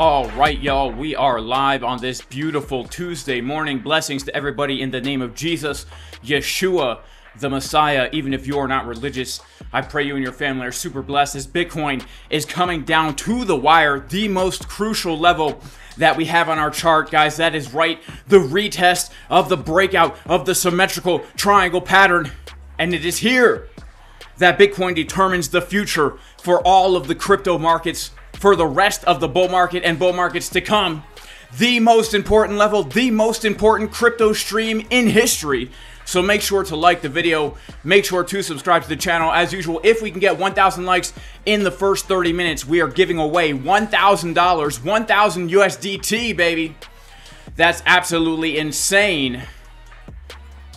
All right, y'all, we are live on this beautiful Tuesday morning. Blessings to everybody in the name of Jesus, Yeshua, the Messiah. Even if you are not religious, I pray you and your family are super blessed as Bitcoin is coming down to the wire, the most crucial level that we have on our chart, guys. That is right, the retest of the breakout of the symmetrical triangle pattern, and it is here that Bitcoin determines the future for all of the crypto markets for the rest of the bull market and bull markets to come. The most important level, the most important crypto stream in history. So make sure to like the video, make sure to subscribe to the channel. As usual, if we can get 1,000 likes in the first 30 minutes, we are giving away $1,000, 1,000 USDT, baby. That's absolutely insane.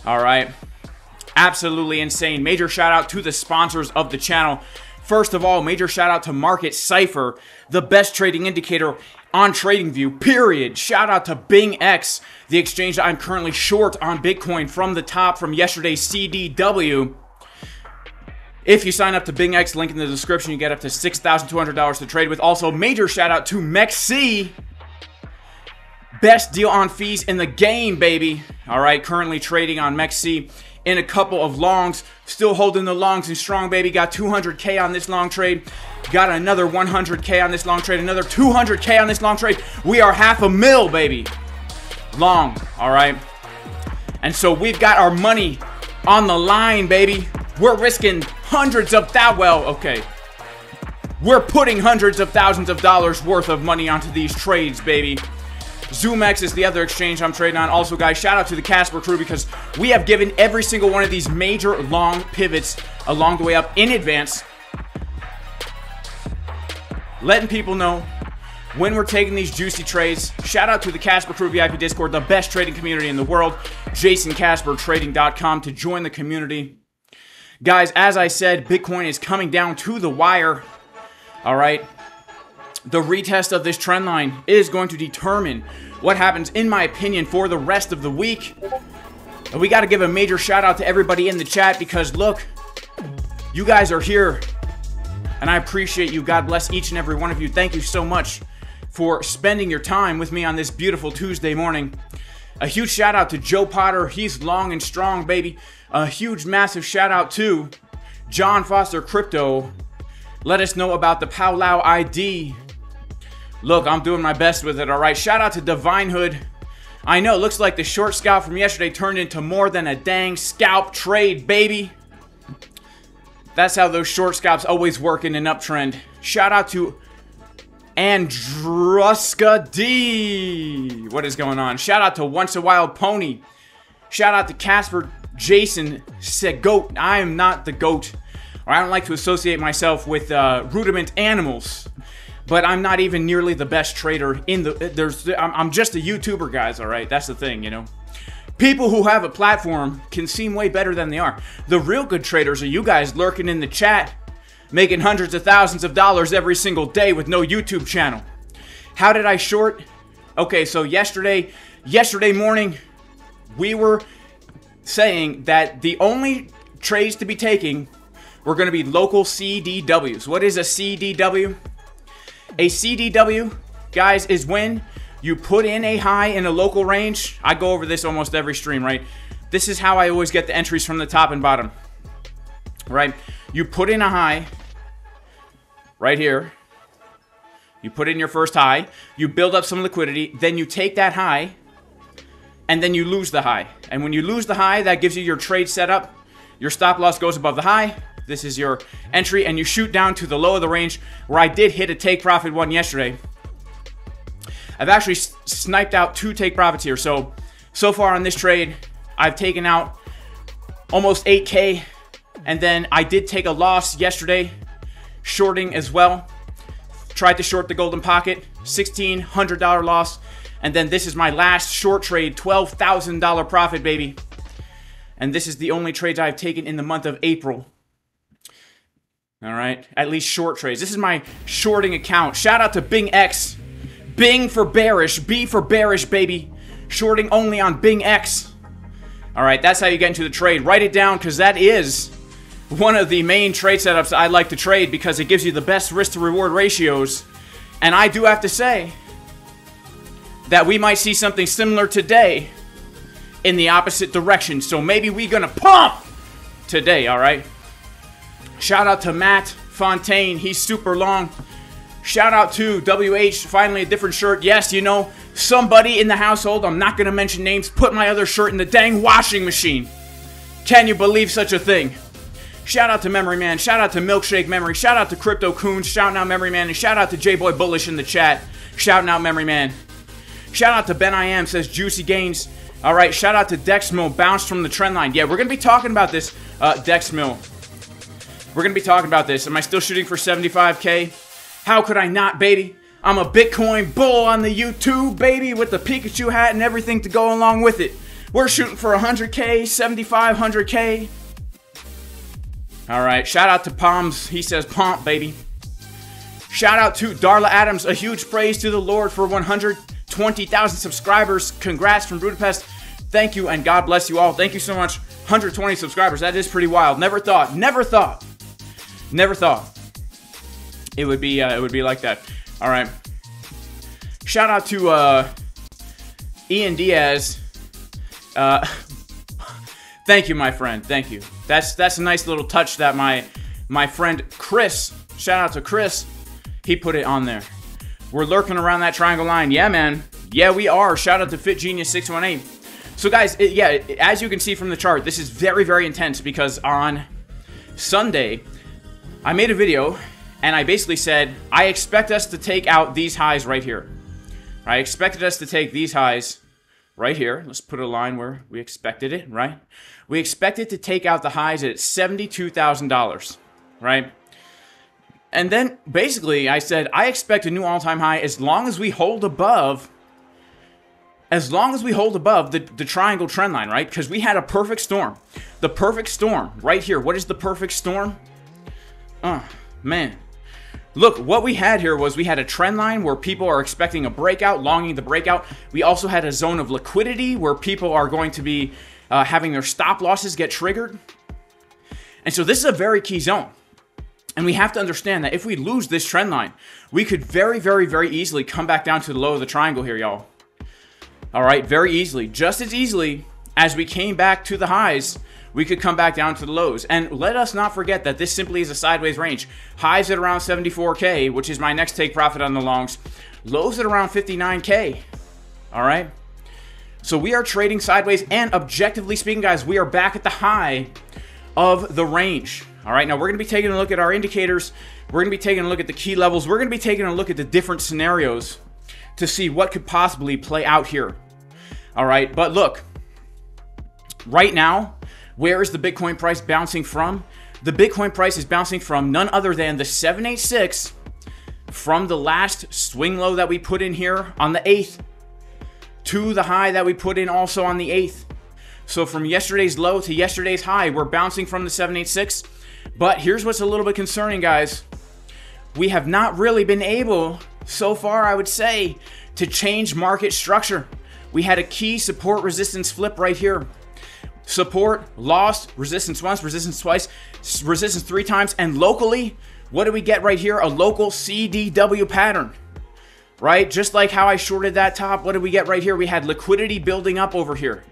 All right, absolutely insane. Major shout out to the sponsors of the channel. First of all, major shout out to Market Cipher, the best trading indicator on TradingView, period. Shout out to BingX, the exchange that I'm currently short on Bitcoin from the top from yesterday's CDW. If you sign up to BingX, link in the description, you get up to $6,200 to trade with. Also, major shout out to Mexc, best deal on fees in the game, baby. All right, currently trading on Mexc in a couple of longs, still holding the longs and strong, baby. Got 200K on this long trade, got another 100K on this long trade, another 200K on this long trade. We are half a mil, baby, long. All right, and so we've got our money on the line, baby. We're risking hundreds of thousands, well, okay, we're putting hundreds of thousands of dollars worth of money onto these trades, baby. Zoomex is the other exchange I'm trading on. Also, guys, shout out to the Casper crew, because we have given every single one of these major long pivots along the way up in advance, letting people know when we're taking these juicy trades. Shout out to the Casper crew VIP Discord, the best trading community in the world. JasonCasperTrading.com to join the community. Guys, as I said, Bitcoin is coming down to the wire. All right, the retest of this trend line is going to determine what happens, in my opinion, for the rest of the week. And we got to give a major shout out to everybody in the chat, because look, you guys are here and I appreciate you. God bless each and every one of you. Thank you so much for spending your time with me on this beautiful Tuesday morning. A huge shout out to Joe Potter. He's long and strong, baby. A huge, massive shout out to John Foster Crypto. Let us know about the Powwow ID. Look, I'm doing my best with it, all right? Shout out to Divine Hood. I know, looks like the short scalp from yesterday turned into more than a dang scalp trade, baby. That's how those short scalps always work in an uptrend. Shout out to Andruska D. What is going on? Shout out to Once a Wild Pony. Shout out to Casper Jason Segoat. I am not the goat. I don't like to associate myself with rudiment animals. But I'm not even nearly the best trader in the, I'm just a YouTuber, guys, all right? That's the thing, you know? People who have a platform can seem way better than they are. The real good traders are you guys lurking in the chat, making hundreds of thousands of dollars every single day with no YouTube channel. How did I short? Okay, so yesterday morning, we were saying that the only trades to be taking were gonna be local CDWs. What is a CDW? A CDW, guys, is when you put in a high in a local range. I go over this almost every stream, right? This is how I always get the entries from the top and bottom, right? You put in a high right here. You put in your first high. You build up some liquidity. Then you take that high, and then you lose the high. And when you lose the high, that gives you your trade setup. Your stop loss goes above the high. This is your entry, and you shoot down to the low of the range, where I did hit a take profit one yesterday. I've actually sniped out two take profits here. So far on this trade, I've taken out almost 8K, and then I did take a loss yesterday, shorting as well. Tried to short the golden pocket, $1,600 loss, and then this is my last short trade, $12,000 profit, baby. And this is the only trades I've taken in the month of April. All right, at least short trades. This is my shorting account. Shout out to BingX. Bing for bearish, B for bearish, baby. Shorting only on BingX. All right, that's how you get into the trade. Write it down, because that is one of the main trade setups I like to trade, because it gives you the best risk to reward ratios. And I do have to say, that we might see something similar today in the opposite direction. So maybe we're gonna pump today, all right? Shout out to Matt Fontaine, he's super long. Shout out to WH, finally a different shirt. Yes, you know, somebody in the household, I'm not gonna mention names, put my other shirt in the dang washing machine. Can you believe such a thing? Shout out to Memory Man, shout out to Milkshake Memory, shout out to Crypto Coons, shout out Memory Man, and shout out to J Boy Bullish in the chat. Shout out Memory Man. Shout out to Ben I Am, says Juicy Gains. All right, shout out to Dexmo, bounced from the trend line. Yeah, we're gonna be talking about this, Dexmo. We're gonna be talking about this. Am I still shooting for 75K? How could I not, baby? I'm a Bitcoin bull on the YouTube, baby, with the Pikachu hat and everything to go along with it. We're shooting for 100K, 75, 100K. All right, shout out to Palms. He says, pomp, baby. Shout out to Darla Adams. A huge praise to the Lord for 120,000 subscribers. Congrats from Budapest. Thank you, and God bless you all. Thank you so much. 120 subscribers. That is pretty wild. Never thought it would be like that. All right. Shout out to Ian Diaz. Thank you, my friend. Thank you. That's a nice little touch that my friend Chris. Shout out to Chris. He put it on there. We're lurking around that triangle line. Yeah, man. Yeah, we are. Shout out to FitGenius618. So, guys, as you can see from the chart, this is very, very intense because on Sunday, I made a video and I basically said, I expect us to take out these highs right here. I expected us to take these highs right here. Let's put a line where we expected it, right? We expected to take out the highs at $72,000, right? And then basically I said, I expect a new all-time high as long as we hold above the triangle trend line, right? Because we had a perfect storm. The perfect storm right here. What is the perfect storm? Oh, man. Look, what we had here was we had a trend line where people are expecting a breakout, longing the breakout. We also had a zone of liquidity where people are going to be having their stop losses get triggered. And so this is a very key zone. And we have to understand that if we lose this trend line, we could very, very, very easily come back down to the low of the triangle here, y'all. All right, very easily. Just as easily as we came back to the highs, we could come back down to the lows. And let us not forget that this simply is a sideways range. Highs at around 74K, which is my next take profit on the longs. Lows at around 59K. All right. So we are trading sideways. And objectively speaking, guys, we are back at the high of the range. All right. Now we're going to be taking a look at our indicators. We're going to be taking a look at the key levels. We're going to be taking a look at the different scenarios to see what could possibly play out here. All right. But look, right now, where is the Bitcoin price bouncing from? The Bitcoin price is bouncing from none other than the 786 from the last swing low that we put in here on the 8th to the high that we put in also on the 8th. So from yesterday's low to yesterday's high, we're bouncing from the 786. But here's what's a little bit concerning, guys. We have not really been able, so far I would say, to change market structure. We had a key support resistance flip right here. Support lost, resistance once, resistance twice, resistance three times, and locally, what do we get right here? A local CDW pattern, right? Just like how I shorted that top, what did we get right here? We had liquidity building up over here,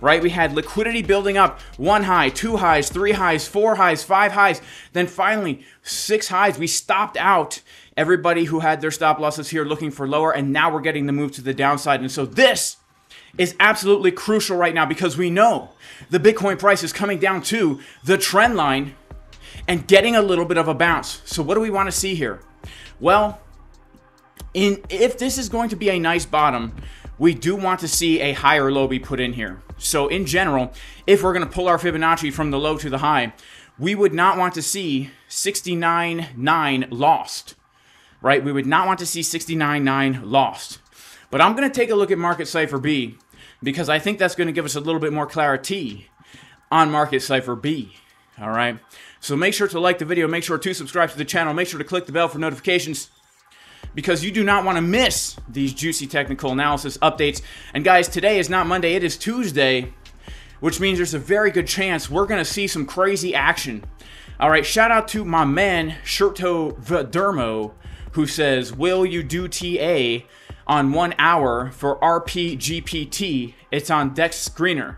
right? We had liquidity building up, one high, two highs, three highs, four highs, five highs, then finally six highs. We stopped out everybody who had their stop losses here looking for lower, and now we're getting the move to the downside. And so this is absolutely crucial right now because we know the Bitcoin price is coming down to the trend line and getting a little bit of a bounce. So what do we want to see here? Well, if this is going to be a nice bottom, we do want to see a higher low be put in here. So in general, if we're going to pull our Fibonacci from the low to the high, we would not want to see 69.9 lost, right? We would not want to see 69.9 lost. But I'm going to take a look at Market Cipher B because I think that's going to give us a little bit more clarity on Market Cipher B. All right. So make sure to like the video. Make sure to subscribe to the channel. Make sure to click the bell for notifications because you do not want to miss these juicy technical analysis updates. And guys, today is not Monday. It is Tuesday, which means there's a very good chance we're going to see some crazy action. All right. Shout out to my man, Shirto Vdermo, who says, will you do TA? on 1 hour for RPGPT. It's on Dex Screener.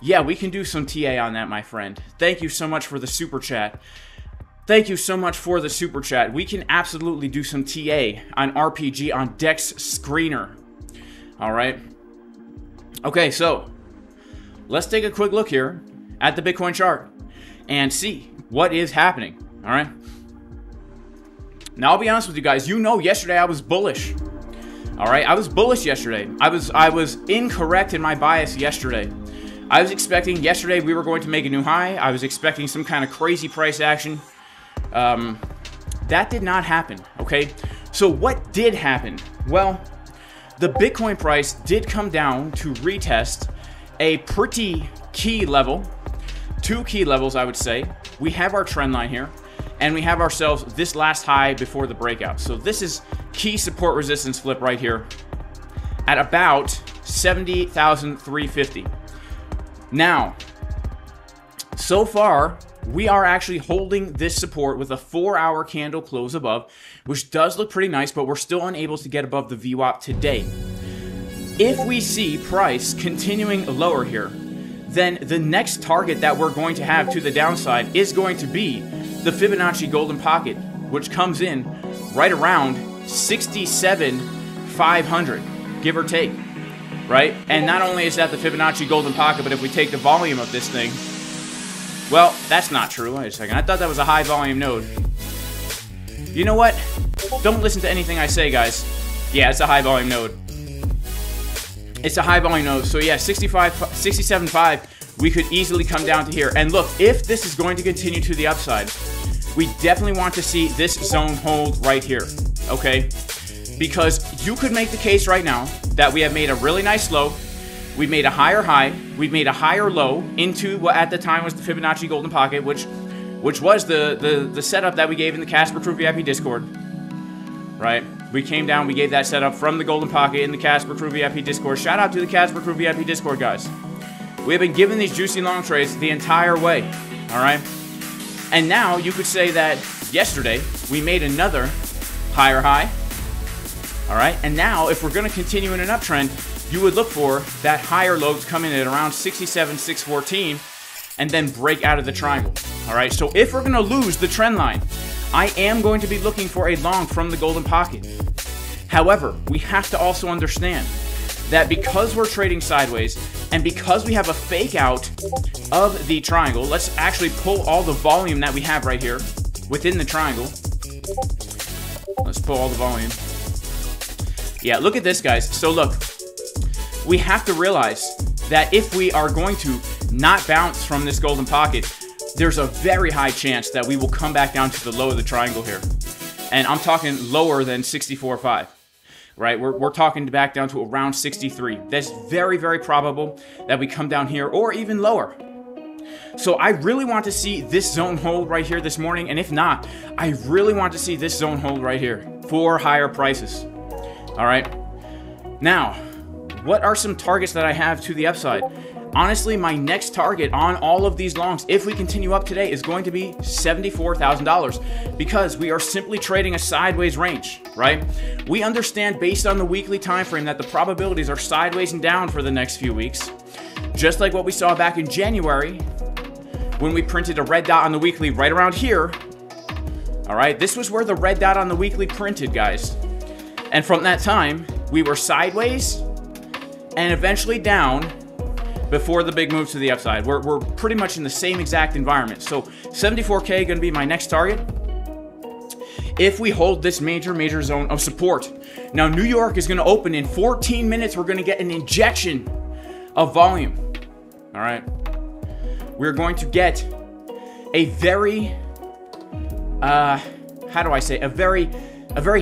Yeah, we can do some TA on that, my friend. Thank you so much for the super chat. Thank you so much for the super chat. We can absolutely do some TA on RPG on Dex Screener. All right. Okay, so let's take a quick look here at the Bitcoin chart and see what is happening. All right. Now, I'll be honest with you guys. You know, yesterday I was bullish. All right, I was bullish yesterday. I was incorrect in my bias yesterday. I was expecting yesterday we were going to make a new high. I was expecting some kind of crazy price action. That did not happen, okay? So what did happen? Well, the Bitcoin price did come down to retest a pretty key level, two key levels, I would say. We have our trend line here, and we have ourselves this last high before the breakout. So this is key support resistance flip right here at about 70,350. Now, so far, we are actually holding this support with a 4-hour candle close above, which does look pretty nice, but we're still unable to get above the VWAP today. If we see price continuing lower here, then the next target that we're going to have to the downside is going to be the Fibonacci Golden Pocket, which comes in right around 67,500, give or take. Right? And not only is that the Fibonacci Golden Pocket, but if we take the volume of this thing, well, that's not true. Wait a second. I thought that was a high volume node. You know what? Don't listen to anything I say, guys. Yeah, it's a high volume node. It's a high volume node. So yeah, 67.5, we could easily come down to here. And look, if this is going to continue to the upside, we definitely want to see this zone hold right here. Okay? Because you could make the case right now that we have made a really nice low, we've made a higher high, we've made a higher low into what at the time was the Fibonacci Golden Pocket, which was the setup that we gave in the Casper Crew VIP Discord, right? We came down, we gave that setup from the Golden Pocket in the Casper Crew VIP Discord. Shout out to the Casper Crew VIP Discord, guys. We have been giving these juicy long trades the entire way, all right? And now you could say that yesterday we made another higher high. All right, and now if we're going to continue in an uptrend, you would look for that higher low to come in at around 67,614 and then break out of the triangle. All right, so if we're going to lose the trend line, I am going to be looking for a long from the Golden Pocket. However, we have to also understand that because we're trading sideways and because we have a fake out of the triangle, let's actually pull all the volume that we have right here within the triangle. Let's pull all the volume. Yeah, look at this, guys. So look, we have to realize that if we are going to not bounce from this Golden Pocket, there's a very high chance that we will come back down to the low of the triangle here. And I'm talking lower than 64.5, right? We're talking back down to around 63. That's very, very probable that we come down here or even lower. So I really want to see this zone hold right here this morning. And if not, I really want to see this zone hold right here for higher prices. All right, now, what are some targets that I have to the upside? Honestly, my next target on all of these longs, if we continue up today, is going to be $74,000 because we are simply trading a sideways range, right? We understand based on the weekly time frame that the probabilities are sideways and down for the next few weeks, just like what we saw back in January when we printed a red dot on the weekly right around here. All right, this was where the red dot on the weekly printed, guys. And from that time, we were sideways and eventually down before the big move to the upside. We're pretty much in the same exact environment. So 74K gonna be my next target if we hold this major, major zone of support. Now, New York is gonna open in 14 minutes. We're gonna get an injection of volume, all right? We're going to get a very, how do I say, a very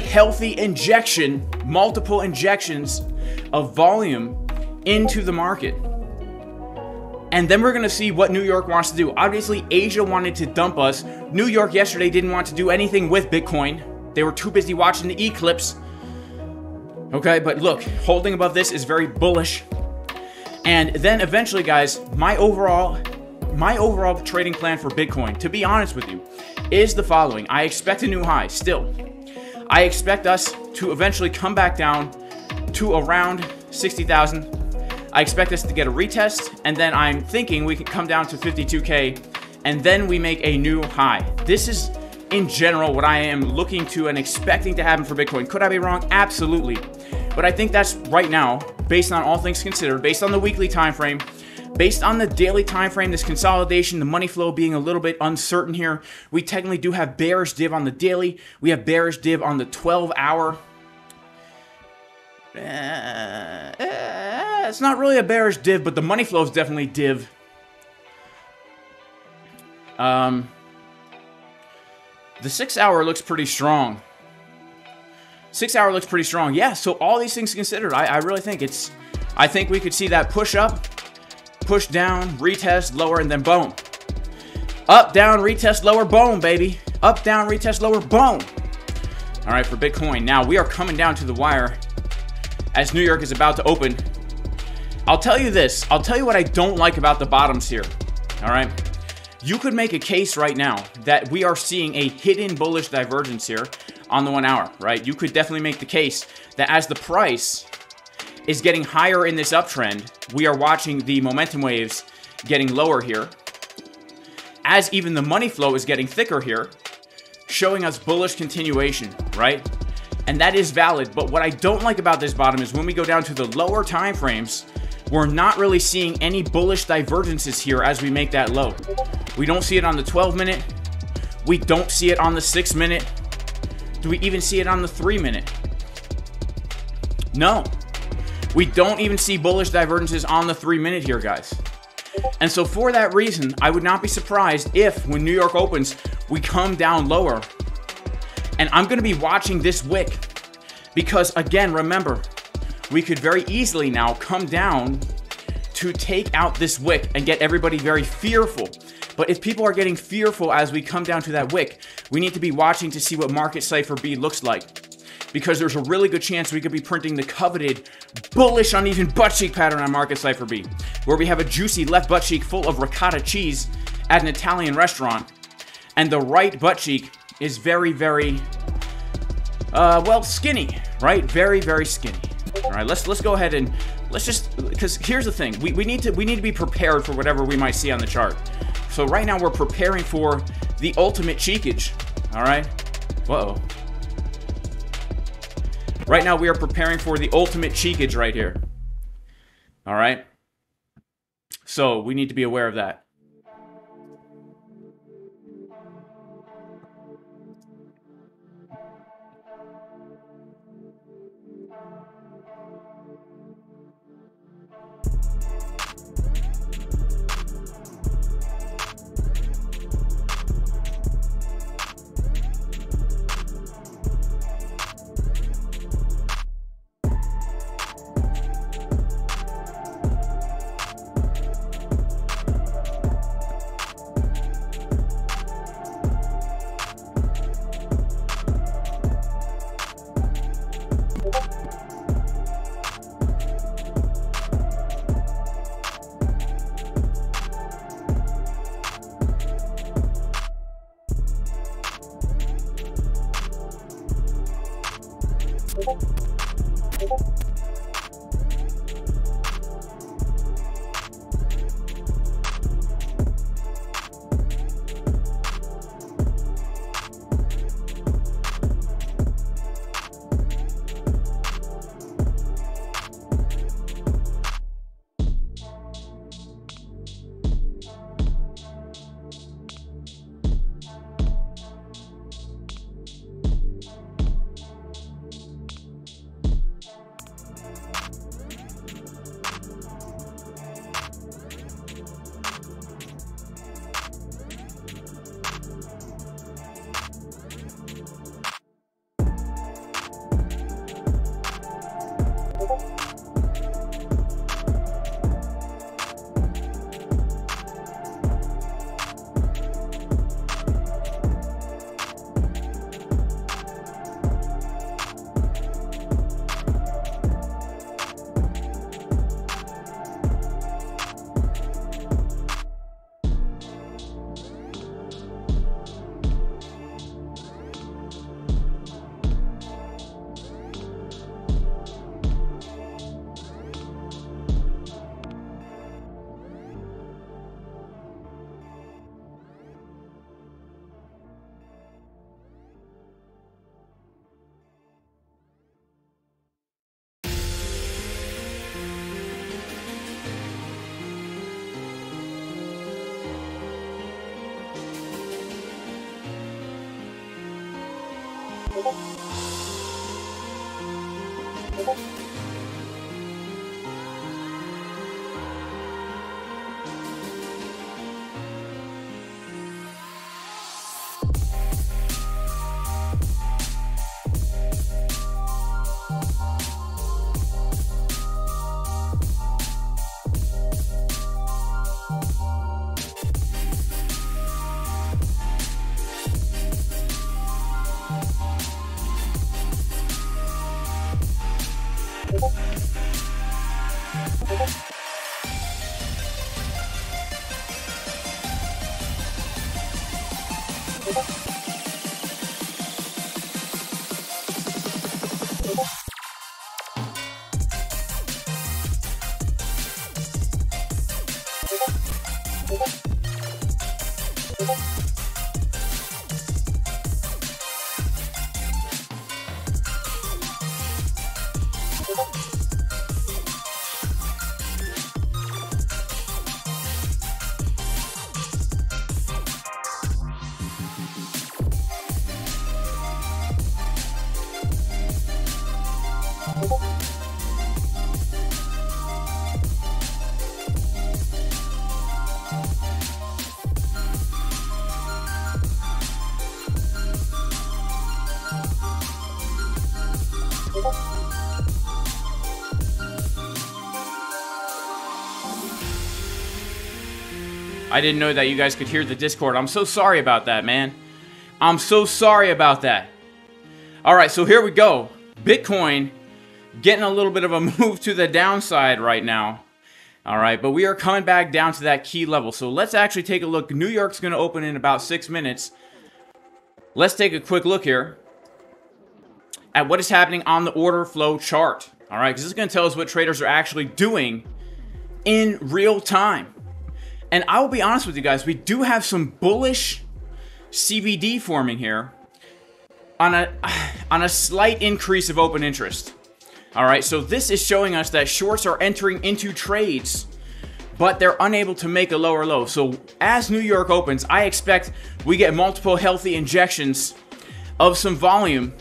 healthy injection, multiple injections of volume into the market. And then we're gonna see what New York wants to do. Obviously, Asia wanted to dump us. New York yesterday didn't want to do anything with Bitcoin. They were too busy watching the eclipse. Okay, but look, holding above this is very bullish. And then eventually, guys, my overall trading plan for Bitcoin, to be honest with you, is the following. I expect a new high still. I expect us to eventually come back down to around 60,000. I expect this to get a retest, and then I'm thinking we can come down to 52K, and then we make a new high. This is, in general, what I am looking to and expecting to happen for Bitcoin. Could I be wrong? Absolutely. But I think that's right now, based on all things considered, based on the weekly time frame, based on the daily time frame, this consolidation, the money flow being a little bit uncertain here. We technically do have bearish div on the daily. We have bearish div on the 12-hour. It's not really a bearish div, but the money flow is definitely div. The 6-hour looks pretty strong. 6-hour looks pretty strong. Yeah, so all these things considered, I really think it's... I think we could see that push up, push down, retest, lower, and then boom. Up, down, retest, lower, boom, baby. Up, down, retest, lower, boom. All right, for Bitcoin. Now, we are coming down to the wire as New York is about to open. I'll tell you this. I'll tell you what I don't like about the bottoms here. All right? You could make a case right now that we are seeing a hidden bullish divergence here on the 1 hour, right? You could definitely make the case that as the price is getting higher in this uptrend, we are watching the momentum waves getting lower here. As even the money flow is getting thicker here, showing us bullish continuation, right? And that is valid, but what I don't like about this bottom is when we go down to the lower time frames, we're not really seeing any bullish divergences here as we make that low. We don't see it on the 12-minute. We don't see it on the 6-minute. Do we even see it on the 3-minute? No. We don't even see bullish divergences on the 3-minute here, guys. And so for that reason, I would not be surprised if when New York opens, we come down lower. And I'm going to be watching this wick because, again, remember, we could very easily now come down to take out this wick and get everybody very fearful. But if people are getting fearful as we come down to that wick, we need to be watching to see what Market Cipher B looks like, because there's a really good chance we could be printing the coveted bullish uneven butt cheek pattern on Market Cipher B, where we have a juicy left butt cheek full of ricotta cheese at an Italian restaurant, and the right butt cheek is very, very, well, skinny, right? Very, very skinny. All right, let's go ahead and let's just, because here's the thing, we need to be prepared for whatever we might see on the chart. So right now we're preparing for the ultimate cheekage. All right, whoa. Right now we are preparing for the ultimate cheekage right here. All right, so we need to be aware of that. I didn't know that you guys could hear the Discord. I'm so sorry about that, man. I'm so sorry about that. All right, so here we go. Bitcoin getting a little bit of a move to the downside right now. All right, but we are coming back down to that key level. So let's actually take a look. New York's going to open in about 6 minutes. Let's take a quick look here at what is happening on the order flow chart. All right, because this is going to tell us what traders are actually doing in real time. And I will be honest with you guys, we do have some bullish CBD forming here on a slight increase of open interest. All right, so this is showing us that shorts are entering into trades, but they're unable to make a lower low. So as New York opens, I expect we get multiple healthy injections of some volume.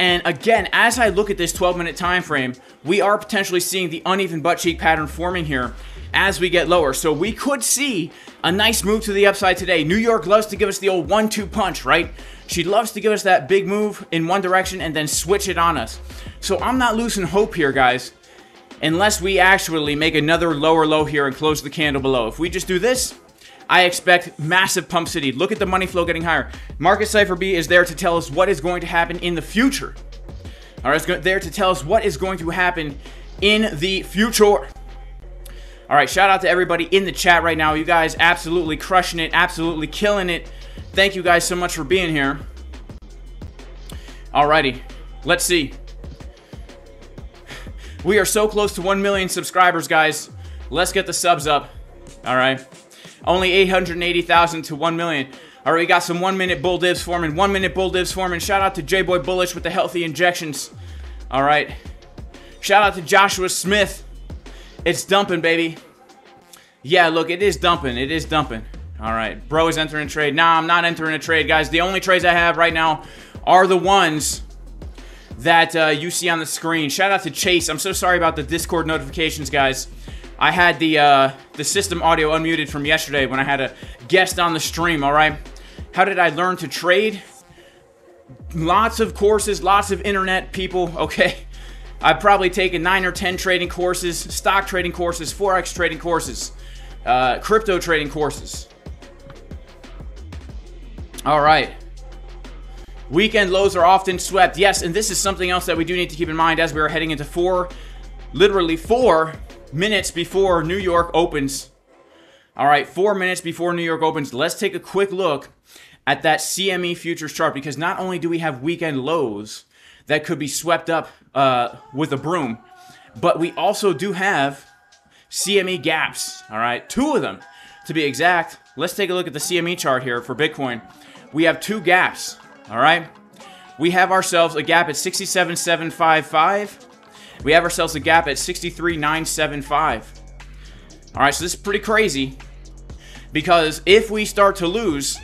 And again, as I look at this 12-minute time frame, we are potentially seeing the uneven butt cheek pattern forming here as we get lower. So we could see a nice move to the upside today. New York loves to give us the old 1-2 punch, right? She loves to give us that big move in one direction and then switch it on us. So I'm not losing hope here, guys, unless we actually make another lower low here and close the candle below. If we just do this, I expect massive pump city. Look at the money flow getting higher. Market Cipher B is there to tell us what is going to happen in the future. All right, it's there to tell us what is going to happen in the future. All right, shout out to everybody in the chat right now. You guys absolutely crushing it, absolutely killing it. Thank you guys so much for being here. All righty, let's see. We are so close to 1 million subscribers, guys. Let's get the subs up. All right, only 880,000 to 1 million. All right, we got some 1-minute bull dips forming, 1-minute bull dips forming. Shout out to J Boy Bullish with the healthy injections. All right, shout out to Joshua Smith. It's dumping, baby. Yeah, look, it is dumping. It is dumping. All right. Bro is entering a trade. Nah, I'm not entering a trade, guys. The only trades I have right now are the ones that you see on the screen. Shout out to Chase. I'm so sorry about the Discord notifications, guys. I had the system audio unmuted from yesterday when I had a guest on the stream, all right? How did I learn to trade? Lots of courses, lots of internet people, okay? I've probably taken 9 or 10 trading courses, stock trading courses, forex trading courses, crypto trading courses. All right. Weekend lows are often swept. Yes, and this is something else that we do need to keep in mind as we are heading into literally four minutes before New York opens. All right, 4 minutes before New York opens. Let's take a quick look at that CME futures chart, because not only do we have weekend lows that could be swept up with a broom, but we also do have CME gaps, all right? 2 of them, to be exact. Let's take a look at the CME chart here for Bitcoin. We have 2 gaps, all right? We have ourselves a gap at 67,755. We have ourselves a gap at 63,975. All right, so this is pretty crazy, because if we start to lose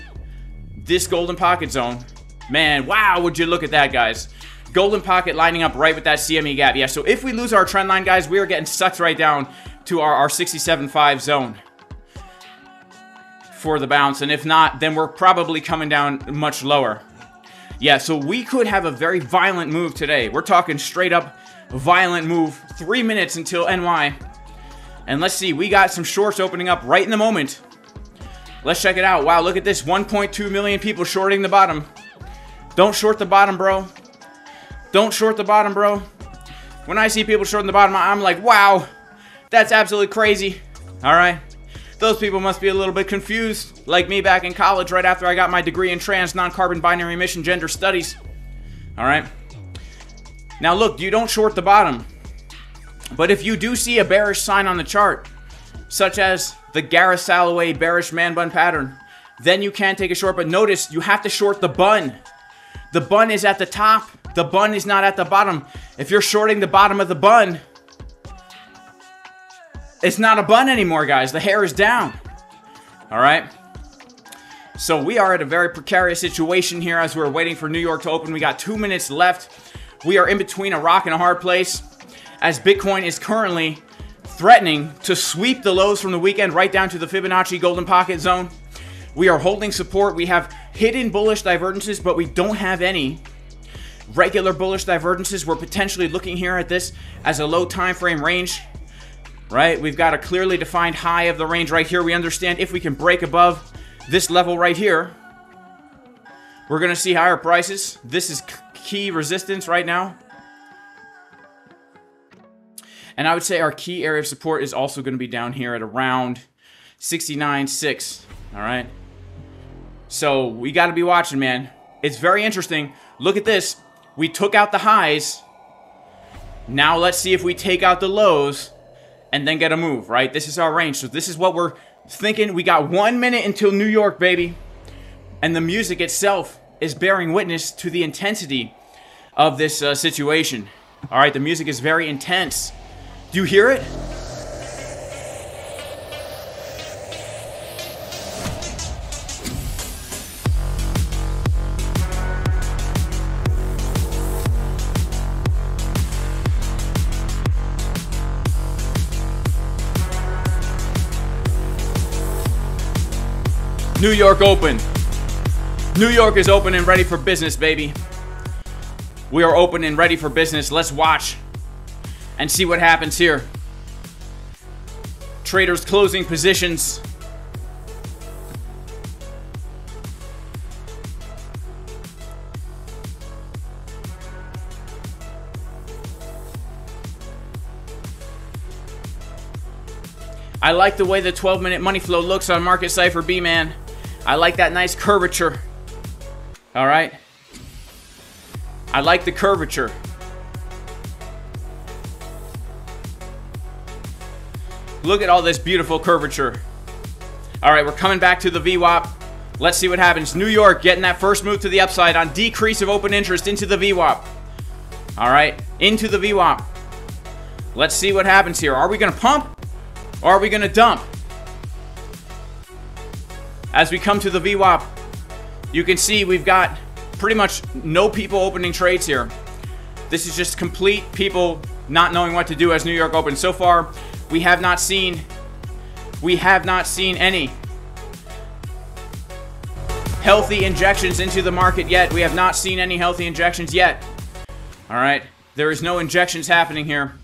this golden pocket zone, Man, wow, would you look at that, guys. Golden pocket lining up right with that CME gap. Yeah, so if we lose our trend line, guys, we are getting sucked right down to our 67.5 zone for the bounce. And if not, then we're probably coming down much lower. Yeah, so we could have a very violent move today. We're talking straight up violent move. 3 minutes until NY. And let's see, we got some shorts opening up right in the moment. Let's check it out. Wow, look at this. 1.2 million people shorting the bottom. Don't short the bottom, bro. Don't short the bottom, bro. When I see people shorting the bottom, I'm like, wow, that's absolutely crazy. All right. Those people must be a little bit confused, like me back in college right after I got my degree in trans, non-carbon binary emission gender studies. All right. Now, look, you don't short the bottom. But if you do see a bearish sign on the chart, such as the Gareth Salloway bearish man bun pattern, then you can take a short. But notice, you have to short the bun. The bun is at the top. The bun is not at the bottom. If you're shorting the bottom of the bun, it's not a bun anymore, guys. The hair is down. All right. So we are at a very precarious situation here as we're waiting for New York to open. We got 2 minutes left. We are in between a rock and a hard place, as Bitcoin is currently threatening to sweep the lows from the weekend right down to the Fibonacci golden pocket zone. We are holding support. We have hidden bullish divergences, but we don't have any regular bullish divergences. We're potentially looking here at this as a low time frame range, right? We've got a clearly defined high of the range right here. We understand if we can break above this level right here, we're going to see higher prices. This is key resistance right now. And I would say our key area of support is also going to be down here at around 69.6. All right. So we got to be watching, man. It's very interesting. Look at this. We took out the highs. Now let's see if we take out the lows and then get a move, right? This is our range. So this is what we're thinking. We got 1 minute until New York, baby. And the music itself is bearing witness to the intensity of this situation. All right. The music is very intense. Do you hear it? New York open. New York is open and ready for business, baby. We are open and ready for business. Let's watch and see what happens here. Traders closing positions. I like the way the 12-minute money flow looks on Market Cipher B, man. I like that nice curvature. All right. I like the curvature. Look at all this beautiful curvature. All right, we're coming back to the VWAP. Let's see what happens. New York getting that first move to the upside on decrease of open interest into the VWAP. All right, into the VWAP. Let's see what happens here. Are we going to pump or are we going to dump? As we come to the VWAP, you can see we've got pretty much no people opening trades here. This is just complete people not knowing what to do as New York opens. So far, we have not seen any healthy injections into the market yet. We have not seen any healthy injections yet. All right. There is no injections happening here.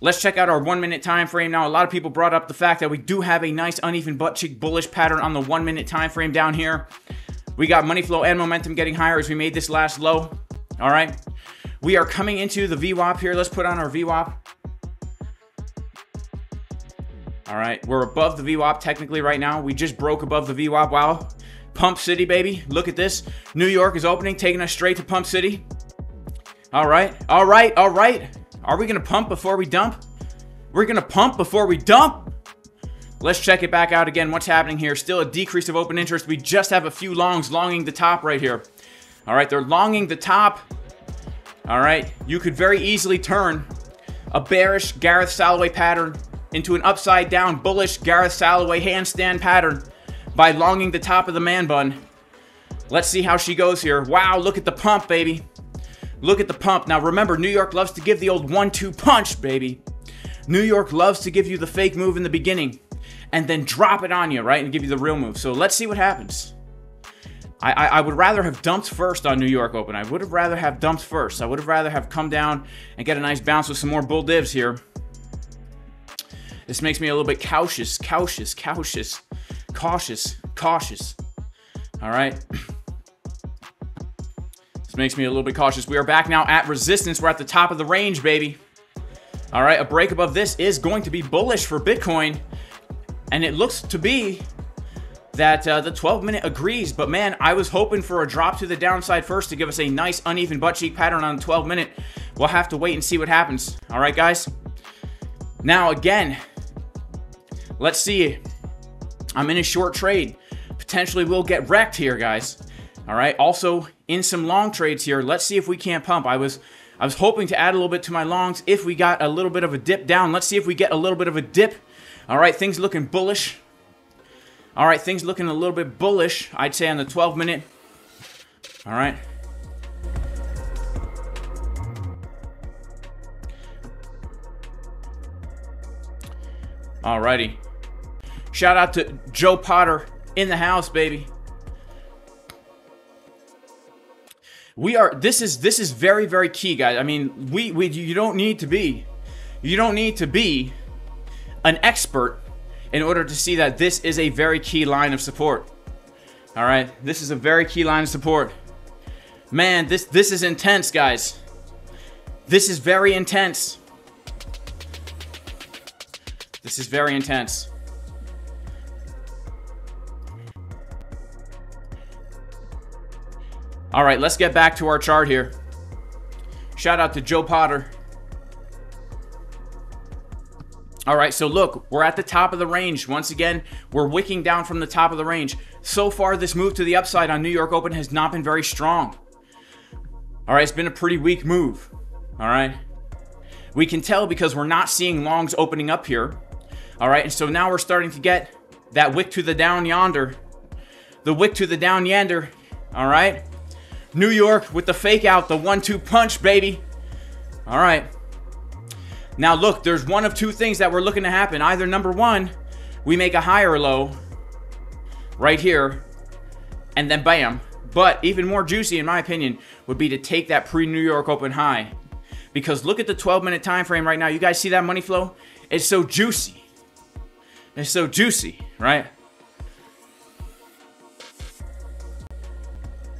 Let's check out our 1 minute time frame. Now, a lot of people brought up the fact that we do have a nice uneven butt cheek bullish pattern on the 1 minute time frame down here. We got money flow and momentum getting higher as we made this last low. All right. We are coming into the VWAP here. Let's put on our VWAP. All right, we're above the VWAP technically right now. We just broke above the VWAP. Wow, Pump City, baby. Look at this. New York is opening, taking us straight to Pump City. All right, all right, all right. Are we going to pump before we dump? We're going to pump before we dump. Let's check it back out again. What's happening here? Still a decrease of open interest. We just have a few longs longing the top right here. All right, they're longing the top. All right, you could very easily turn a bearish Gareth Salloway pattern into an upside down bullish Gareth Salloway handstand pattern by longing the top of the man bun. Let's see how she goes here. Wow, look at the pump, baby. Look at the pump. Now remember, New York loves to give the old 1-2 punch, baby. New York loves to give you the fake move in the beginning and then drop it on you, right? And give you the real move. So let's see what happens. I would rather have dumped first on New York Open. I would have rather have dumped first. I would have rather have come down and get a nice bounce with some more bull divs here. This makes me a little bit cautious. All right. This makes me a little bit cautious. We are back now at resistance. We're at the top of the range, baby. All right. A break above this is going to be bullish for Bitcoin. And it looks to be that the 12-minute agrees. But, man, I was hoping for a drop to the downside first to give us a nice uneven butt-cheek pattern on the 12-minute. We'll have to wait and see what happens. All right, guys. Now, again, let's see. I'm in a short trade. Potentially we'll get wrecked here, guys. All right. Also, in some long trades here, let's see if we can't pump. I was hoping to add a little bit to my longs if we got a little bit of a dip down. Let's see if we get a little bit of a dip. All right. Things looking bullish. All right. Things looking a little bit bullish, I'd say, on the 12-minute. All right. Alrighty. Shout out to Joe Potter in the house, baby. We are this is very, very key, guys. I mean, you don't need to be an expert in order to see that this is a very key line of support. Alright, this is a very key line of support. Man, this is intense, guys. This is very intense. This is very intense. All right, let's get back to our chart here. Shout out to Joe Potter. All right, so look, we're at the top of the range. Once again, we're wicking down from the top of the range. So far, this move to the upside on New York Open has not been very strong. All right, it's been a pretty weak move. All right. We can tell because we're not seeing longs opening up here. All right, and so now we're starting to get that wick to the down yonder. The wick to the down yonder, all right? New York with the fake out, the 1-2 punch, baby. All right. Now, look, there's one of two things that we're looking to happen. Either, number one, we make a higher low right here, and then bam. But even more juicy, in my opinion, would be to take that pre-New York Open high. Because look at the 12-minute time frame right now. You guys see that money flow? It's so juicy. It's so juicy, right?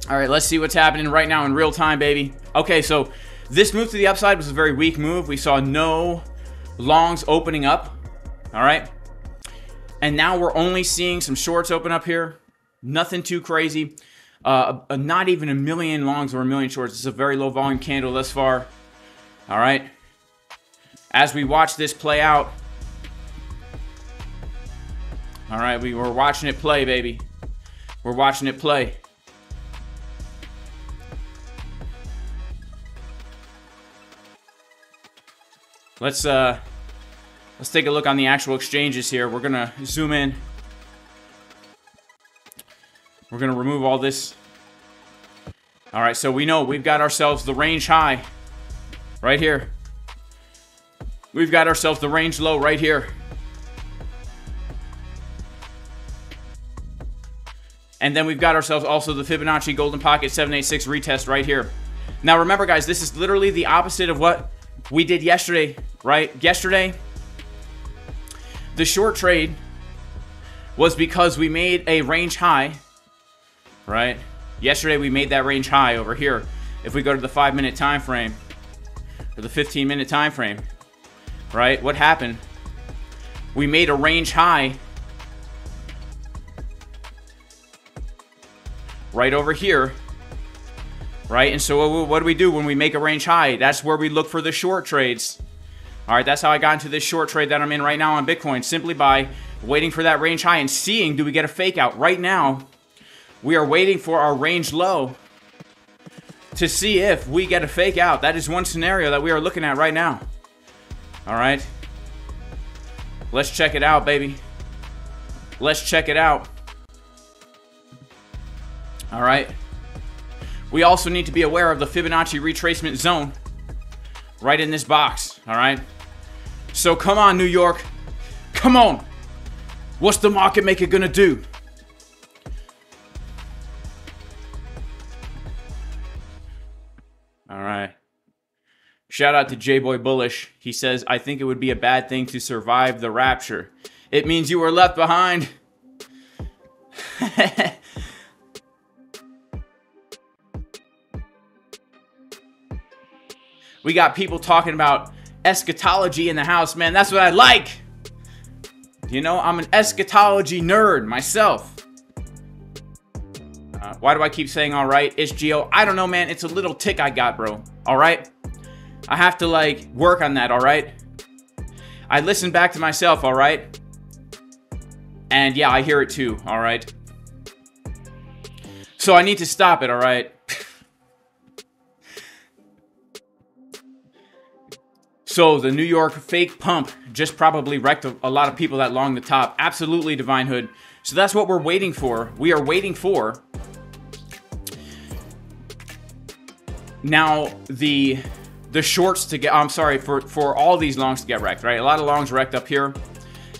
All right, let's see what's happening right now in real time, baby. Okay, so this move to the upside was a very weak move. We saw no longs opening up, all right? And now we're only seeing some shorts open up here. Nothing too crazy. Not even a million longs or a million shorts. It's a very low volume candle thus far. All right, as we watch this play out, all right, we were watching it play, baby. We're watching it play. Let's take a look on the actual exchanges here. We're gonna zoom in. We're gonna remove all this. All right, so we know we've got ourselves the range high. Right here. We've got ourselves the range low right here. And then we've got ourselves also the Fibonacci Golden Pocket 786 retest right here. Now remember, guys, this is literally the opposite of what we did yesterday, right? Yesterday, the short trade was because we made a range high, right? Yesterday, we made that range high over here. If we go to the 5-minute time frame, the 15-minute time frame, right? What happened? We made a range high right over here, right? And so what do we do when we make a range high? That's where we look for the short trades. All right, that's how I got into this short trade that I'm in right now on Bitcoin, simply by waiting for that range high and seeing, do we get a fake out? Right now, we are waiting for our range low to see if we get a fake out. That is one scenario that we are looking at right now. All right. Let's check it out, baby. Let's check it out. All right. We also need to be aware of the Fibonacci retracement zone right in this box, all right? So come on, New York. Come on. What's the market maker gonna do? All right. Shout out to J Boy Bullish. He says, I think it would be a bad thing to survive the rapture. It means you were left behind. We got people talking about eschatology in the house, man. That's what I like. You know, I'm an eschatology nerd myself. Why do I keep saying all right? It's Geo. I don't know, man. It's a little tick I got, bro. All right? I have to, like, work on that, all right? I listen back to myself, all right? And, yeah, I hear it too, all right? So I need to stop it, all right? So the New York fake pump just probably wrecked a lot of people that long the top. Absolutely, Divine Hood. So that's what we're waiting for. We are waiting for. Now, the shorts to get, I'm sorry, for all these longs to get wrecked, right? A lot of longs wrecked up here.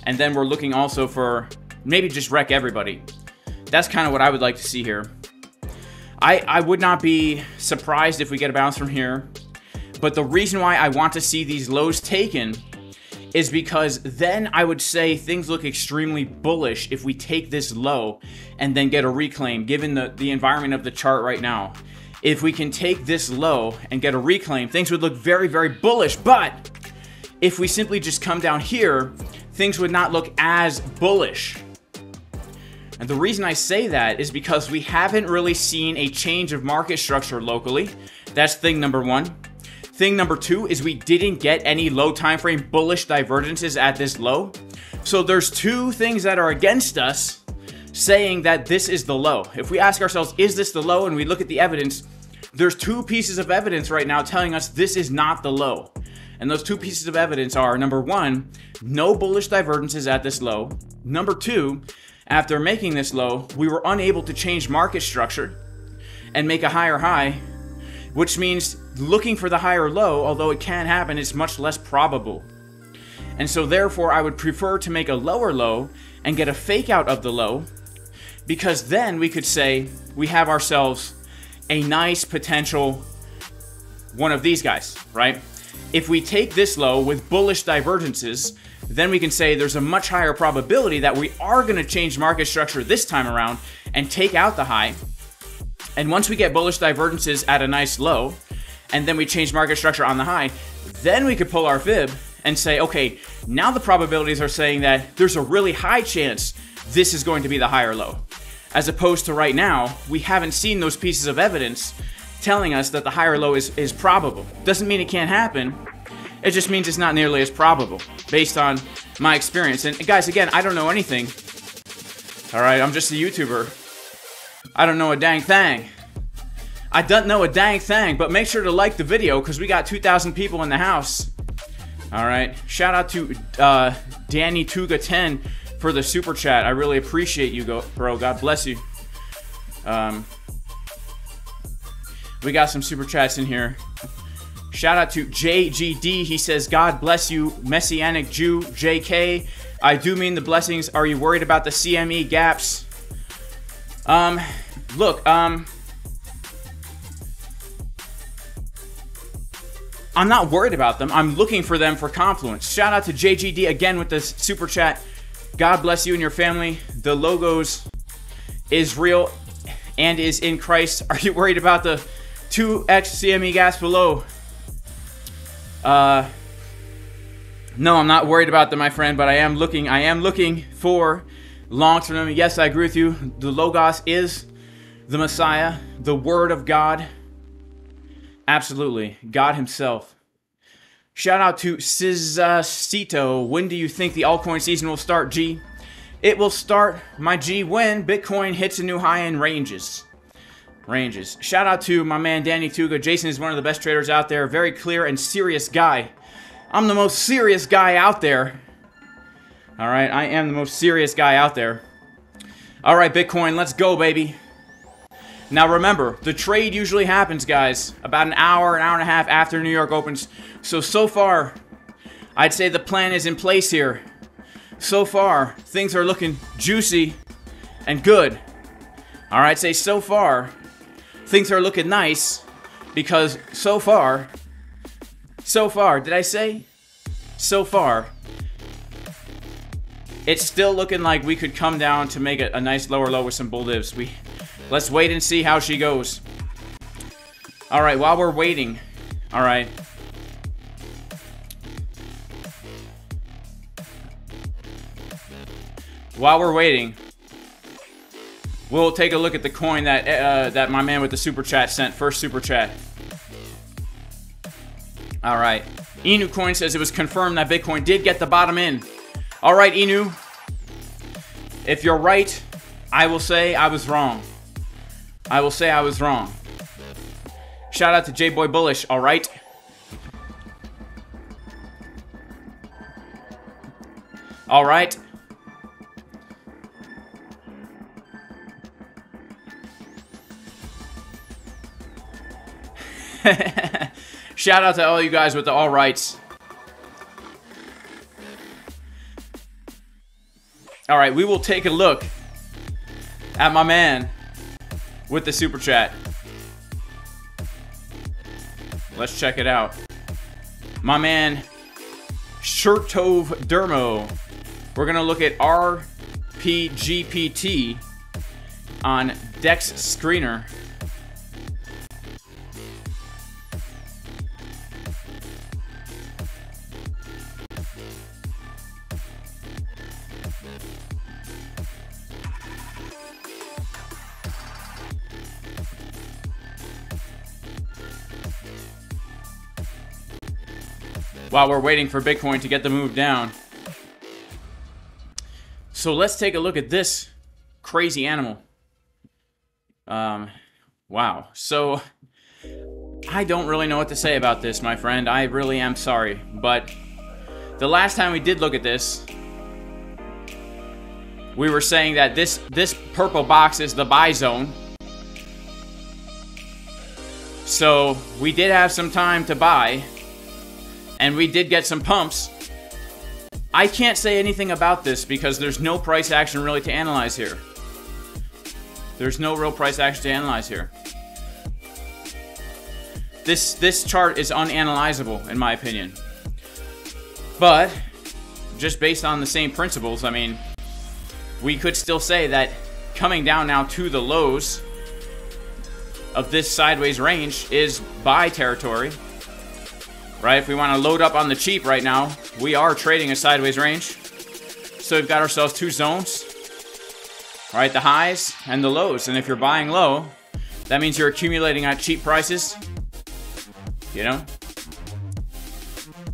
And then we're looking also for maybe just wreck everybody. That's kind of what I would like to see here. I would not be surprised if we get a bounce from here. But the reason why I want to see these lows taken is because then I would say things look extremely bullish if we take this low and then get a reclaim, given the environment of the chart right now. If we can take this low and get a reclaim, things would look very, very bullish. But if we simply just come down here, things would not look as bullish. And the reason I say that is because we haven't really seen a change of market structure locally. That's thing number one. Thing number two is we didn't get any low time frame bullish divergences at this low. So there's two things that are against us saying that this is the low. If we ask ourselves, is this the low? And we look at the evidence, there's two pieces of evidence right now telling us this is not the low. And those two pieces of evidence are, number one, no bullish divergences at this low. Number two, after making this low, we were unable to change market structure and make a higher high, which means looking for the higher low, although it can happen, it's much less probable. And so therefore, I would prefer to make a lower low and get a fake out of the low, because then we could say we have ourselves a nice potential one of these guys, right? If we take this low with bullish divergences, then we can say there's a much higher probability that we are going to change market structure this time around and take out the high. And once we get bullish divergences at a nice low, and then we change market structure on the high, then we could pull our fib and say, okay, now the probabilities are saying that there's a really high chance this is going to be the higher low. As opposed to right now, we haven't seen those pieces of evidence telling us that the higher low is probable. Doesn't mean it can't happen. It just means it's not nearly as probable based on my experience. And guys, again, I don't know anything. All right, I'm just a YouTuber. I don't know a dang thing. I don't know a dang thing, but make sure to like the video because we got 2,000 people in the house. All right. Shout out to Danny Tuga10 for the super chat. I really appreciate you, bro. God bless you. We got some super chats in here. Shout out to JGD. He says, God bless you, Messianic Jew, JK. I do mean the blessings. Are you worried about the CME gaps? Look, I'm not worried about them. I'm looking for them for confluence. Shout out to JGD again with the super chat. God bless you and your family. The logos is real and is in Christ. Are you worried about the 2x CME gas below? No, I'm not worried about them, my friend, but I am looking for long-term. Yes, I agree with you. The Logos is the Messiah, the Word of God. Absolutely. God himself. Shout out to Sizacito. When do you think the altcoin season will start, G? It will start, my G, when Bitcoin hits a new high and ranges. Shout out to my man, Danny Tuga. Jason is one of the best traders out there. Very clear and serious guy. I'm the most serious guy out there. All right, I am the most serious guy out there. All right, Bitcoin, let's go, baby. Now remember, the trade usually happens, guys, about an hour and a half after New York opens. So far, I'd say the plan is in place here. So far, things are looking juicy and good. All right, say so far, things are looking nice because so far, did I say? So far, it's still looking like we could come down to make a nice lower low with some bull dips. Let's wait and see how she goes. All right, while we're waiting, all right. While we're waiting, we'll take a look at the coin that that my man with the super chat sent. First super chat. All right. Inu Coin says it was confirmed that Bitcoin did get the bottom in. All right, Inu. If you're right, I will say I was wrong. I will say I was wrong. Shout out to J Boy Bullish. All right. All right. Shout out to all you guys with the all rights. All right, we will take a look at my man with the super chat. Let's check it out. My man Shirto Vdermo. We're gonna look at RPGPT on Dex Screener. While we're waiting for Bitcoin to get the move down. So let's take a look at this crazy animal. Wow. So I don't really know what to say about this, my friend. I really am sorry. But the last time we did look at this, we were saying that this purple box is the buy zone. So we did have some time to buy. And we did get some pumps. I can't say anything about this because there's no price action really to analyze here. There's no real price action to analyze here. This chart is unanalyzable in my opinion. But just based on the same principles, I mean, we could still say that coming down now to the lows of this sideways range is buy territory. Right, if we want to load up on the cheap right now, we are trading a sideways range. So we've got ourselves two zones, right? The highs and the lows. And if you're buying low, that means you're accumulating at cheap prices, you know?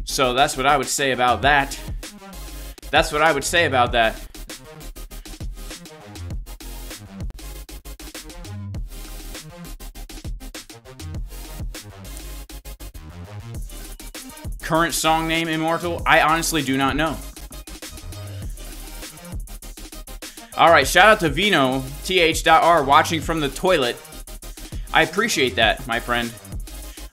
So that's what I would say about that. That's what I would say about that. Current song name Immortal? I honestly do not know. Alright, shout out to Vino, th.r, watching from the toilet. I appreciate that, my friend.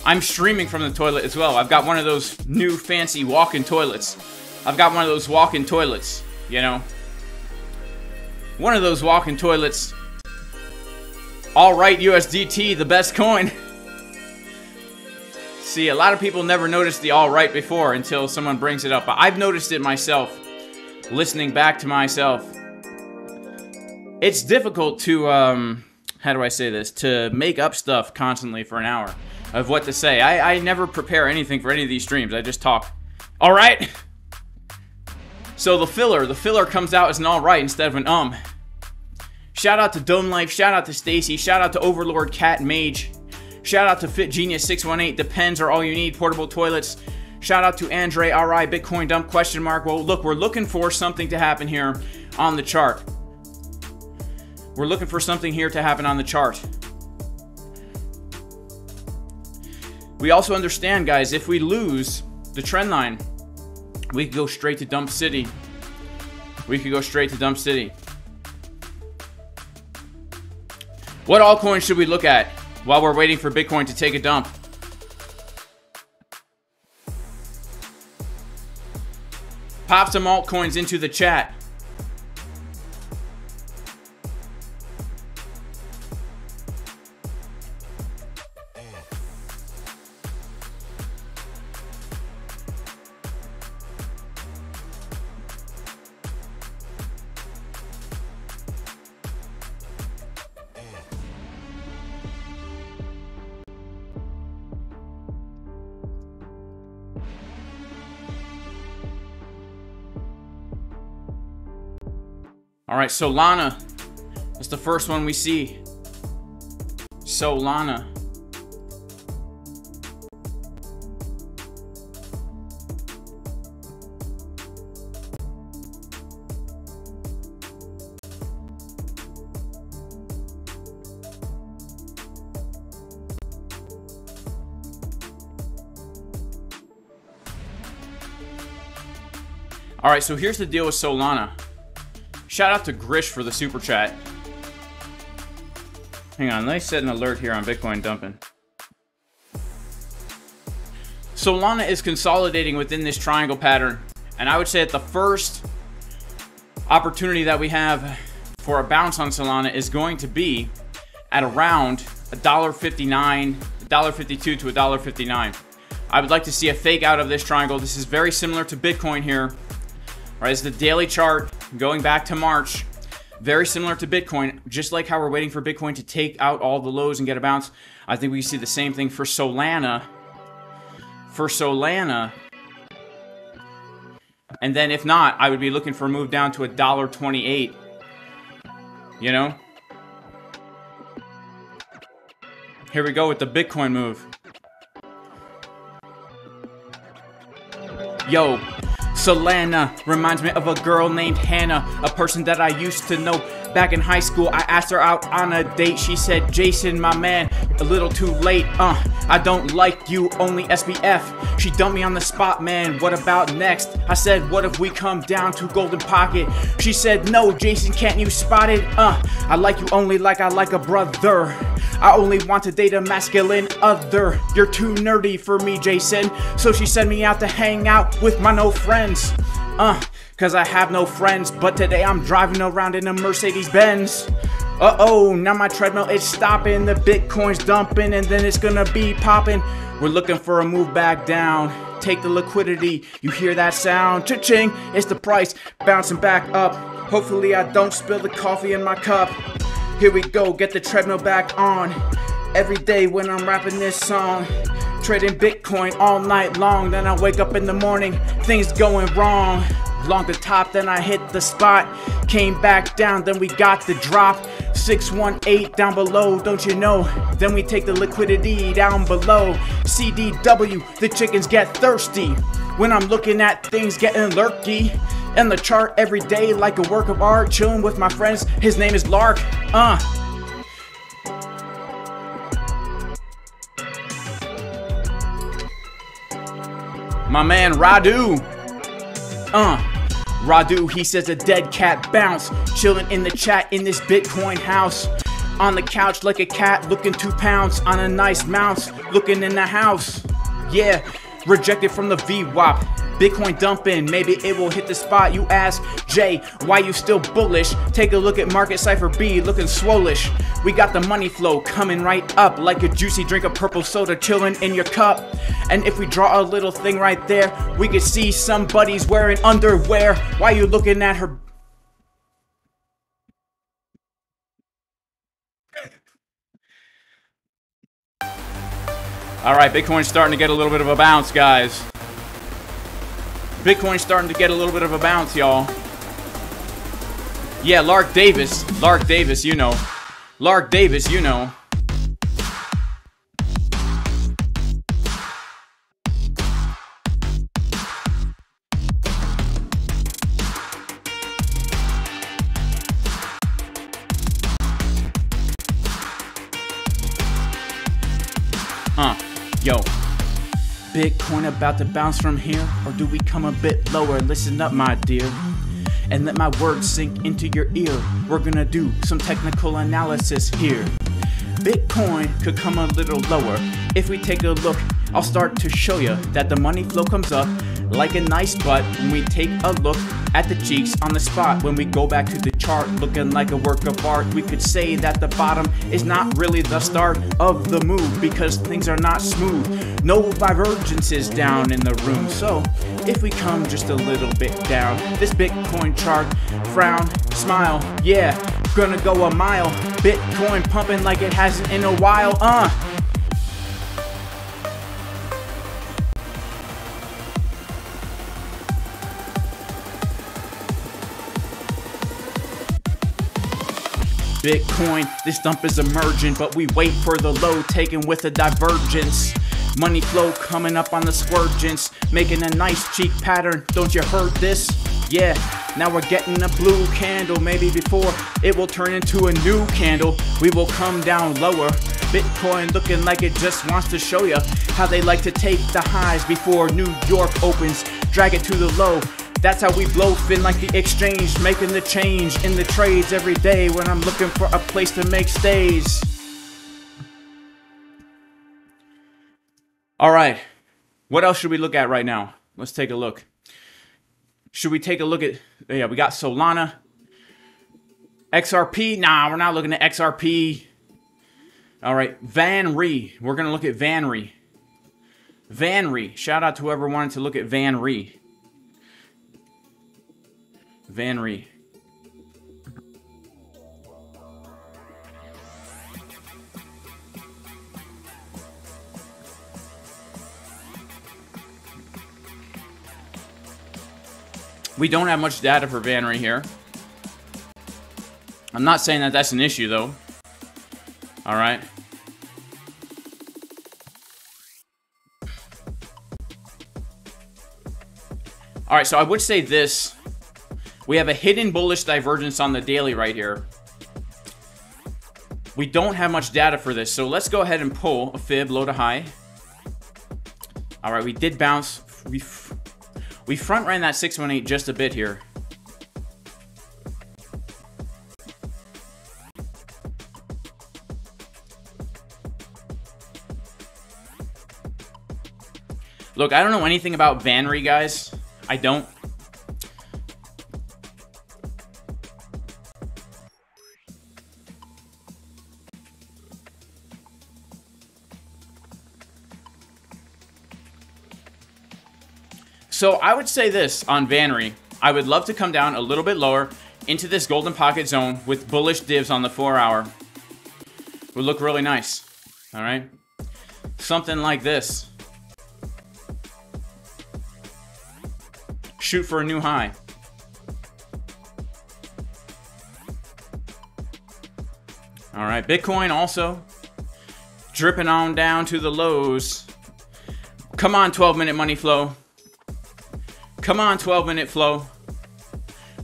I'm streaming from the toilet as well. I've got one of those new fancy walk-in toilets. I've got one of those walk-in toilets, you know. One of those walk-in toilets. Alright, USDT, the best coin. See, a lot of people never noticed the all right before until someone brings it up. But I've noticed it myself, listening back to myself. It's difficult to, how do I say this? To make up stuff constantly for an hour of what to say. I never prepare anything for any of these streams. I just talk. All right. So the filler comes out as an all right instead of an Shout out to Dome Life. Shout out to Stacy. Shout out to Overlord Cat Mage. Shout out to FitGenius618, Depends are all you need, portable toilets. Shout out to Andre, RI, Bitcoin dump, question mark. Well, look, we're looking for something to happen here on the chart. We're looking for something here to happen on the chart. We also understand, guys, if we lose the trend line, we could go straight to Dump City. We could go straight to Dump City. What altcoins should we look at while we're waiting for Bitcoin to take a dump? Pop some altcoins into the chat. All right, Solana, that's the first one we see. Solana. All right, so here's the deal with Solana. Shout out to Grish for the super chat. Hang on, let me set an alert here on Bitcoin dumping. Solana is consolidating within this triangle pattern, and I would say that the first opportunity that we have for a bounce on Solana is going to be at around $1.59, $1.52 to $1.59. I would like to see a fake out of this triangle. This is very similar to Bitcoin here. Right, it's the daily chart going back to March, very similar to Bitcoin. Just like how we're waiting for Bitcoin to take out all the lows and get a bounce, I think we see the same thing for Solana. And then if not, I would be looking for a move down to $1.28. You know? Here we go with the Bitcoin move. Yo. Solana reminds me of a girl named Hannah, a person that I used to know back in high school. I asked her out on a date. She said, Jason, my man, a little too late. I don't like you, only SBF. She dumped me on the spot, man. What about next? I said, what if we come down to Golden Pocket? She said, no, Jason, can't you spot it? I like you only like I like a brother. I only want to date a masculine other. You're too nerdy for me, Jason. So she sent me out to hang out with my no friends. Cause I have no friends, but today I'm driving around in a Mercedes-Benz. Uh-oh, now my treadmill is stopping, the Bitcoin's dumping, and then it's gonna be popping. We're looking for a move back down. Take the liquidity, you hear that sound? Cha-ching, it's the price, bouncing back up. Hopefully I don't spill the coffee in my cup. Here we go, get the treadmill back on. Every day when I'm rapping this song, trading Bitcoin all night long. Then I wake up in the morning, things going wrong. Long the top, then I hit the spot. Came back down, then we got the drop. 618 down below, don't you know? Then we take the liquidity down below. CDW, the chickens get thirsty. When I'm looking at things getting lurky. In the chart every day like a work of art. Chilling with my friends, his name is Lark. My man Radu. Radu, he says a dead cat bounce. Chilling in the chat in this Bitcoin house. On the couch like a cat looking to pounce. On a nice mouse looking in the house. Yeah, rejected from the VWAP. Bitcoin dumping, maybe it will hit the spot. You ask, Jay, why you still bullish? Take a look at Market Cipher B looking swolish. We got the money flow coming right up. Like a juicy drink of purple soda chilling in your cup. And if we draw a little thing right there, we could see somebody's wearing underwear. Why you looking at her? All right, Bitcoin's starting to get a little bit of a bounce, guys. Bitcoin's starting to get a little bit of a bounce, y'all. Yeah, Lark Davis. Lark Davis, you know. Lark Davis, you know. Yo. Bitcoin about to bounce from here, or do we come a bit lower? Listen up, my dear, and let my words sink into your ear. We're gonna do some technical analysis here. Bitcoin could come a little lower. If we take a look, I'll start to show you that the money flow comes up like a nice butt when we take a look at the cheeks on the spot. When we go back to the chart, looking like a work of art, we could say that the bottom is not really the start of the move because things are not smooth. No divergences down in the room. So if we come just a little bit down, this Bitcoin chart, frown, smile, yeah, gonna go a mile. Bitcoin pumping like it hasn't in a while, Bitcoin, this dump is emergent, but we wait for the low taken with a divergence. Money flow coming up on the squirgence, making a nice cheek pattern, don't you heard this? Yeah, now we're getting a blue candle, maybe before it will turn into a new candle, we will come down lower. Bitcoin looking like it just wants to show you how they like to take the highs before New York opens, drag it to the low. That's how we blowfin like the exchange, making the change in the trades every day when I'm looking for a place to make stays. All right, what else should we look at right now? Let's take a look. Should we take a look at, yeah, we got Solana. XRP, nah, we're not looking at XRP. All right, Vanry, we're gonna look at Vanry. Vanry, shout out to whoever wanted to look at Vanry. Vanry. We don't have much data for Vanry here. I'm not saying that that's an issue though. All right. All right, so I would say this. We have a hidden bullish divergence on the daily right here. We don't have much data for this, so let's go ahead and pull a fib, low to high. All right, we did bounce. We front ran that 618 just a bit here. Look, I don't know anything about Vanry, guys. I don't. So I would say this on Vanry, I would love to come down a little bit lower into this golden pocket zone with bullish divs on the 4 hour. Would look really nice. All right. Something like this. Shoot for a new high. All right. Bitcoin also dripping on down to the lows. Come on, 12-minute money flow. Come on, 12-minute flow.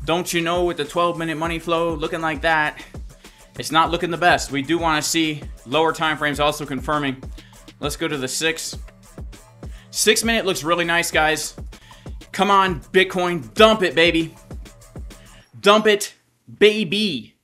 Don't you know with the 12-minute money flow looking like that, it's not looking the best. We do want to see lower time frames also confirming. Let's go to the 6. 6 minute looks really nice, guys. Come on, Bitcoin. Dump it, baby. Dump it, baby.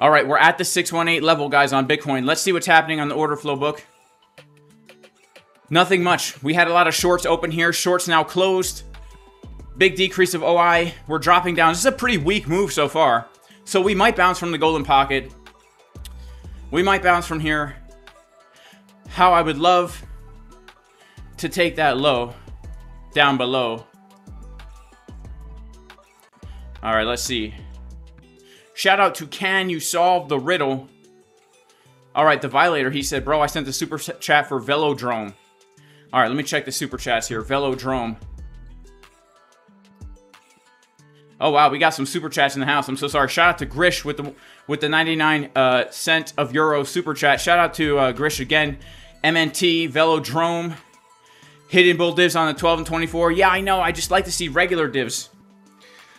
All right, we're at the 618 level, guys, on Bitcoin. Let's see what's happening on the order flow book. Nothing much. We had a lot of shorts open here. Shorts now closed. Big decrease of OI. We're dropping down. This is a pretty weak move so far. So we might bounce from the golden pocket. We might bounce from here. How I would love to take that low down below. All right, let's see. Shout out to Can You Solve the Riddle? All right, the Violator, he said, bro, I sent the super chat for Velodrome. All right, let me check the super chats here. Velodrome. Oh, wow, we got some super chats in the house. I'm so sorry. Shout out to Grish with the 99 cent of euro super chat. Shout out to Grish again. MNT, Velodrome. Hidden bull divs on the 12 and 24. Yeah, I know. I just like to see regular divs.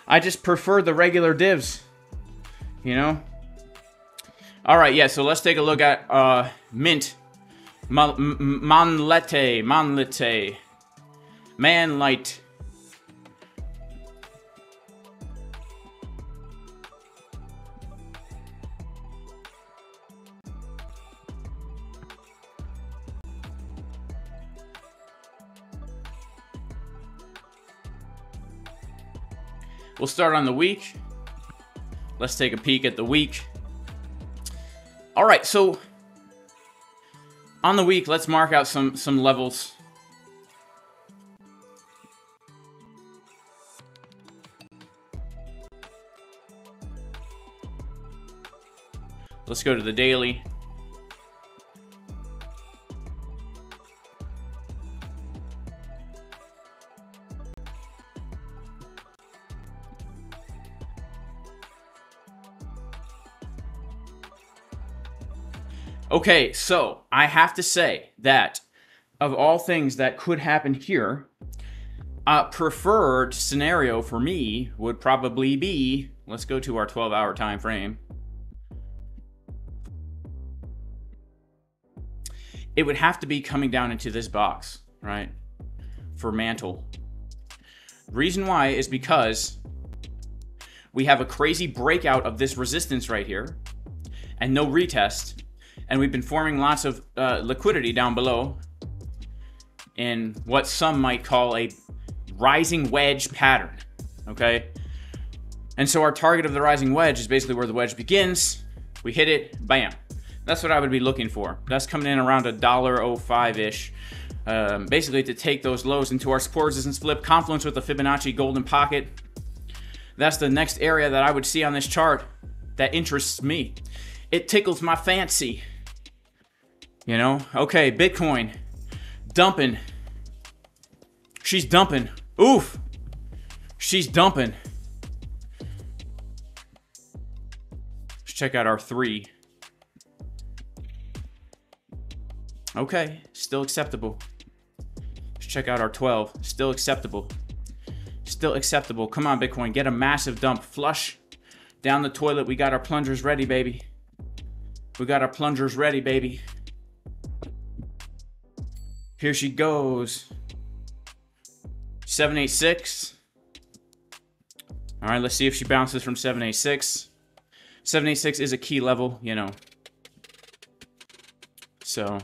I just prefer the regular divs. You know? All right, yeah, so let's take a look at Mint. Manlite. We'll start on the week. Let's take a peek at the week. All right, so on the week, let's mark out some levels. Let's go to the daily. Okay, so I have to say that of all things that could happen here, preferred scenario for me would probably be, let's go to our 12-hour time frame. It would have to be coming down into this box, right? For mantle. Reason why is because we have a crazy breakout of this resistance right here and no retest. And we've been forming lots of liquidity down below in what some might call a rising wedge pattern, okay? And so our target of the rising wedge is basically where the wedge begins. We hit it, bam. That's what I would be looking for. That's coming in around $1.05-ish. Basically to take those lows into our support resistance flip, confluence with the Fibonacci golden pocket. That's the next area that I would see on this chart that interests me. It tickles my fancy. You know, okay, Bitcoin, dumping. She's dumping. Oof, she's dumping. Let's check out our 3. Okay, still acceptable. Let's check out our 12, still acceptable. Still acceptable, come on Bitcoin, get a massive dump, flush down the toilet. We got our plungers ready, baby. We got our plungers ready, baby. Here she goes. 786. All right, let's see if she bounces from 786. 786 is a key level, you know. So.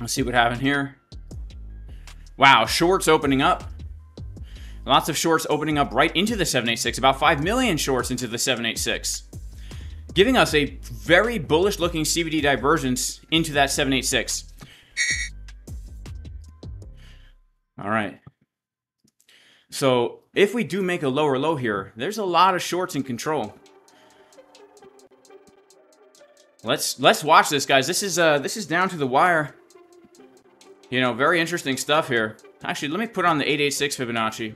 Let's see what happened here. Wow, shorts opening up. Lots of shorts opening up right into the 786, about 5 million shorts into the 786, giving us a very bullish looking CBD divergence into that 786. All right. So if we do make a lower low here, there's a lot of shorts in control. Let's watch this, guys. This is down to the wire. You know, very interesting stuff here. Actually, let me put on the 886 Fibonacci.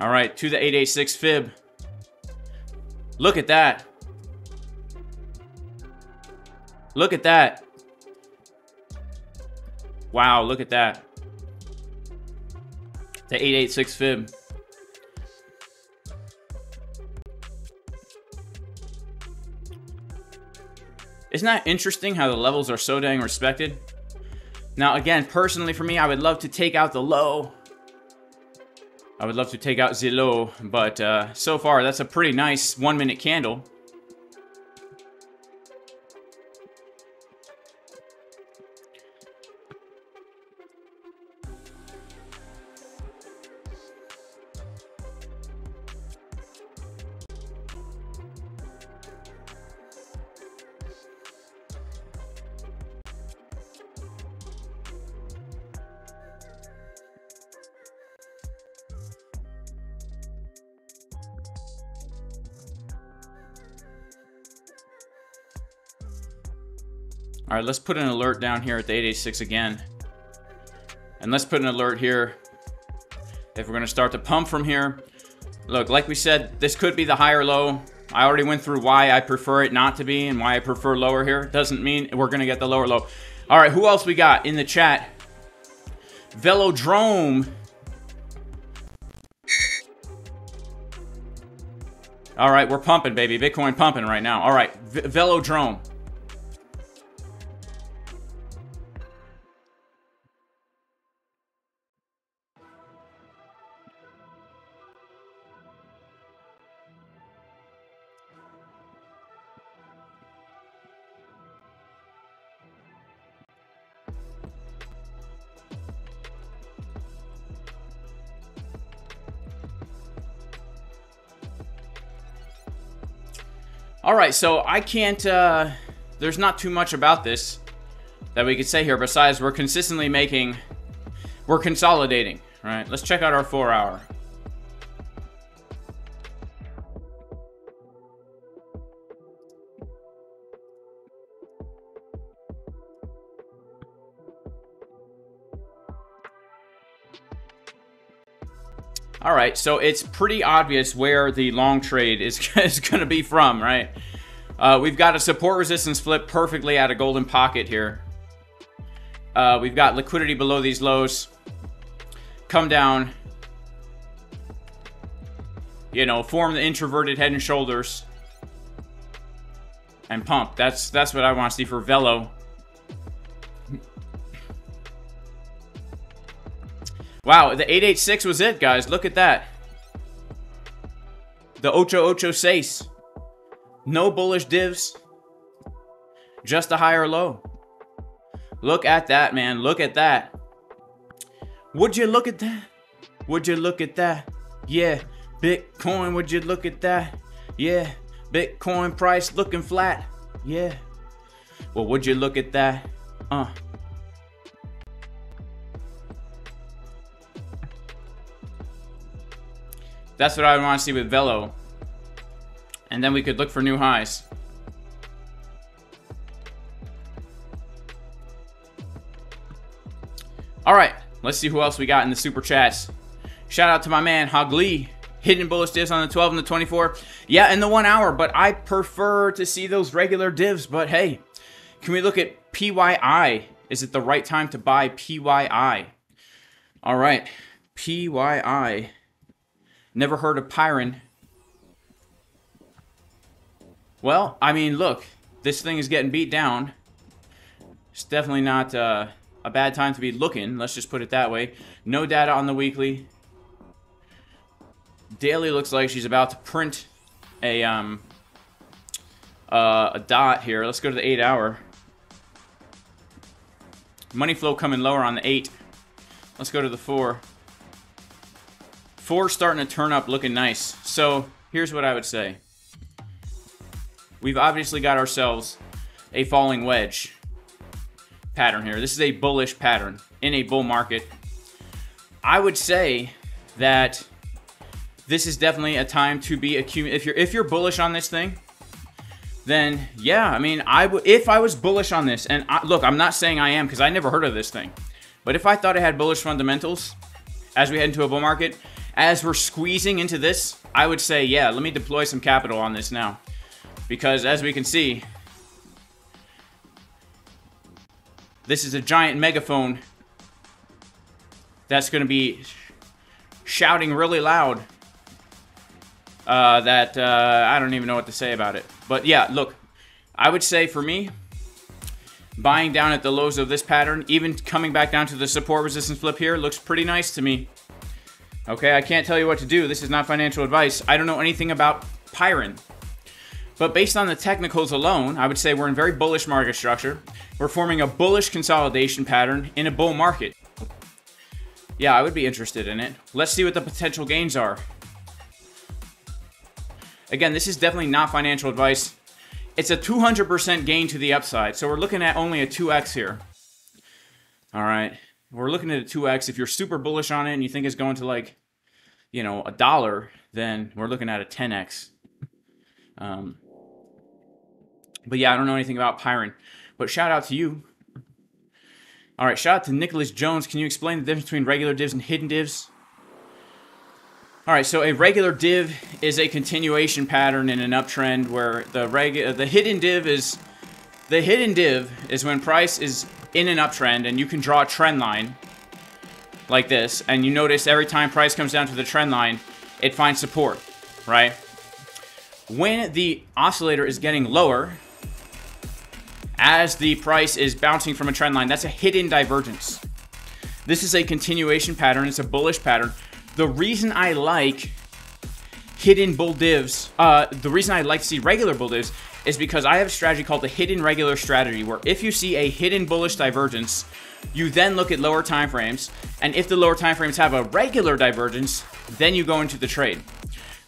All right, to the 886 fib. Look at that. Look at that. Wow, look at that. The 886 fib. Isn't that interesting how the levels are so dang respected? Now, again, personally for me, I would love to take out the low. I would love to take out the low, but so far, that's a pretty nice 1-minute candle. All right, let's put an alert down here at the 886 again. And let's put an alert here if we're going to start to pump from here. Look, like we said, this could be the higher low. I already went through why I prefer it not to be and why I prefer lower here. Doesn't mean we're going to get the lower low. All right, who else we got in the chat? Velodrome. All right, we're pumping, baby. Bitcoin pumping right now. All right, Velodrome. All right, so I can't, there's not too much about this that we could say here. Besides, we're consistently making, we're consolidating, right? Let's check out our 4-hour. All right, so it's pretty obvious where the long trade is going to be from, right? We've got a support resistance flip perfectly out of golden pocket here. We've got liquidity below these lows. Come down. You know, form the introverted head and shoulders. And pump. That's what I want to see for Velo. Wow, the 886 was it, guys. Look at that. The Ocho Ocho Seis. No bullish divs. Just a higher low. Look at that, man. Look at that. Would you look at that? Would you look at that? Yeah. Bitcoin, would you look at that? Yeah. Bitcoin price looking flat. Yeah. Well, would you look at that? That's what I want to see with Velo. And then we could look for new highs. All right, let's see who else we got in the super chats. Shout out to my man, Hogli. Hidden bullish divs on the 12 and the 24. Yeah, and the 1 hour, but I prefer to see those regular divs. But hey, can we look at PYI? Is it the right time to buy PYI? All right, PYI. Never heard of Pyren. Well, I mean, look. This thing is getting beat down. It's definitely not a bad time to be looking. Let's just put it that way. No data on the weekly. Daily looks like she's about to print a dot here. Let's go to the 8-hour. Money flow coming lower on the 8. Let's go to the 4. 4's starting to turn up, looking nice. So here's what I would say. We've obviously got ourselves a falling wedge pattern here. This is a bullish pattern in a bull market. I would say that this is definitely a time to be accumulating. If you're bullish on this thing, then yeah, I mean, if I was bullish on this, and look, I'm not saying I am because I never heard of this thing, but if I thought it had bullish fundamentals as we head into a bull market, as we're squeezing into this, I would say, yeah, let me deploy some capital on this now. Because as we can see, this is a giant megaphone that's going to be shouting really loud I don't even know what to say about it. But yeah, look, I would say for me, buying down at the lows of this pattern, even coming back down to the support resistance flip here, looks pretty nice to me. Okay, I can't tell you what to do. This is not financial advice. I don't know anything about Pyren. But based on the technicals alone, I would say we're in very bullish market structure. We're forming a bullish consolidation pattern in a bull market. Yeah, I would be interested in it. Let's see what the potential gains are. Again, this is definitely not financial advice. It's a 200% gain to the upside. So we're looking at only a 2x here. All right. We're looking at a 2x. If you're super bullish on it and you think it's going to, like, you know, $1, then we're looking at a 10x. But yeah, I don't know anything about Pyren, but shout out to you. All right, shout out to Nicholas Jones. Can you explain the difference between regular divs and hidden divs? All right, so a regular div is a continuation pattern in an uptrend where the hidden div is when price is in an uptrend, and you can draw a trend line like this, and you notice every time price comes down to the trend line, it finds support, right? When the oscillator is getting lower, as the price is bouncing from a trend line, that's a hidden divergence. This is a continuation pattern, it's a bullish pattern. The reason I like hidden bull divs, the reason I like to see regular bull divs is because I have a strategy called the hidden regular strategy, where if you see a hidden bullish divergence, you then look at lower time frames, and if the lower time frames have a regular divergence, then you go into the trade.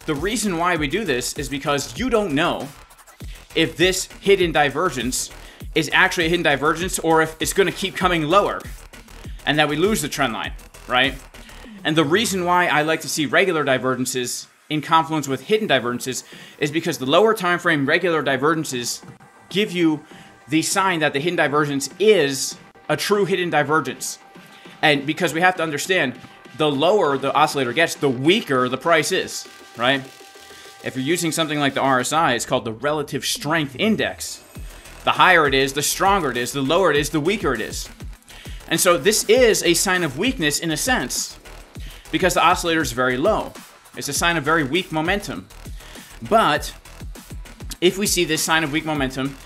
The reason why we do this is because you don't know if this hidden divergence is actually a hidden divergence or if it's going to keep coming lower and that we lose the trend line, right? And the reason why I like to see regular divergences in confluence with hidden divergences is because the lower time frame regular divergences give you the sign that the hidden divergence is a true hidden divergence. And because we have to understand, the lower the oscillator gets, the weaker the price is, right? If you're using something like the RSI, it's called the relative strength index. The higher it is, the stronger it is, the lower it is, the weaker it is. And so this is a sign of weakness in a sense, because the oscillator is very low. It's a sign of very weak momentum. But if we see this sign of weak momentum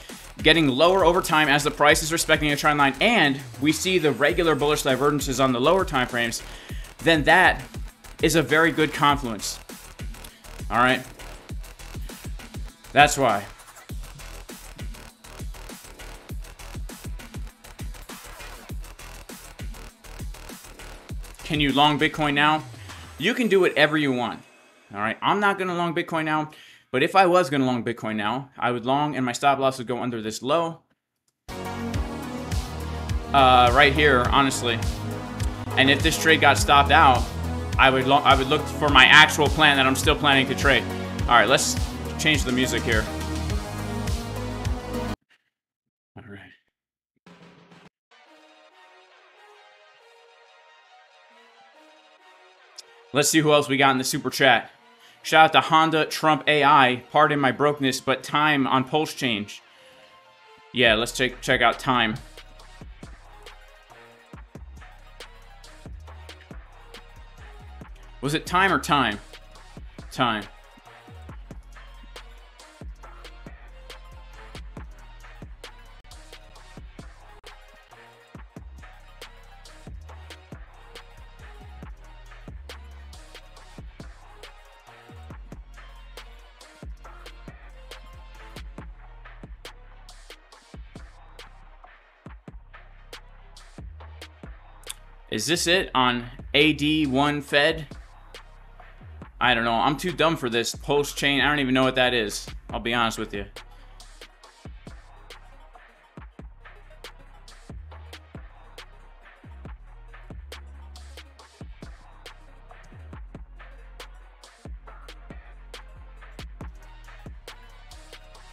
getting lower over time as the price is respecting a trend line, and we see the regular bullish divergences on the lower time frames, then that is a very good confluence. All right, that's why. Can you long Bitcoin now? You can do whatever you want. All right, I'm not gonna long Bitcoin now, but if I was gonna long Bitcoin now, I would long and my stop loss would go under this low. Right here, honestly. And if this trade got stopped out, I would look for my actual plan that I'm still planning to trade. All right, let's change the music here. All right. Let's see who else we got in the super chat. Shout out to Honda Trump AI. Pardon my brokenness, but time on Pulse Chain. Yeah, let's check out time. Was it time or time? Time. Is this it on AD1 Fed? I don't know. I'm too dumb for this Pulse Chain. I don't even know what that is. I'll be honest with you.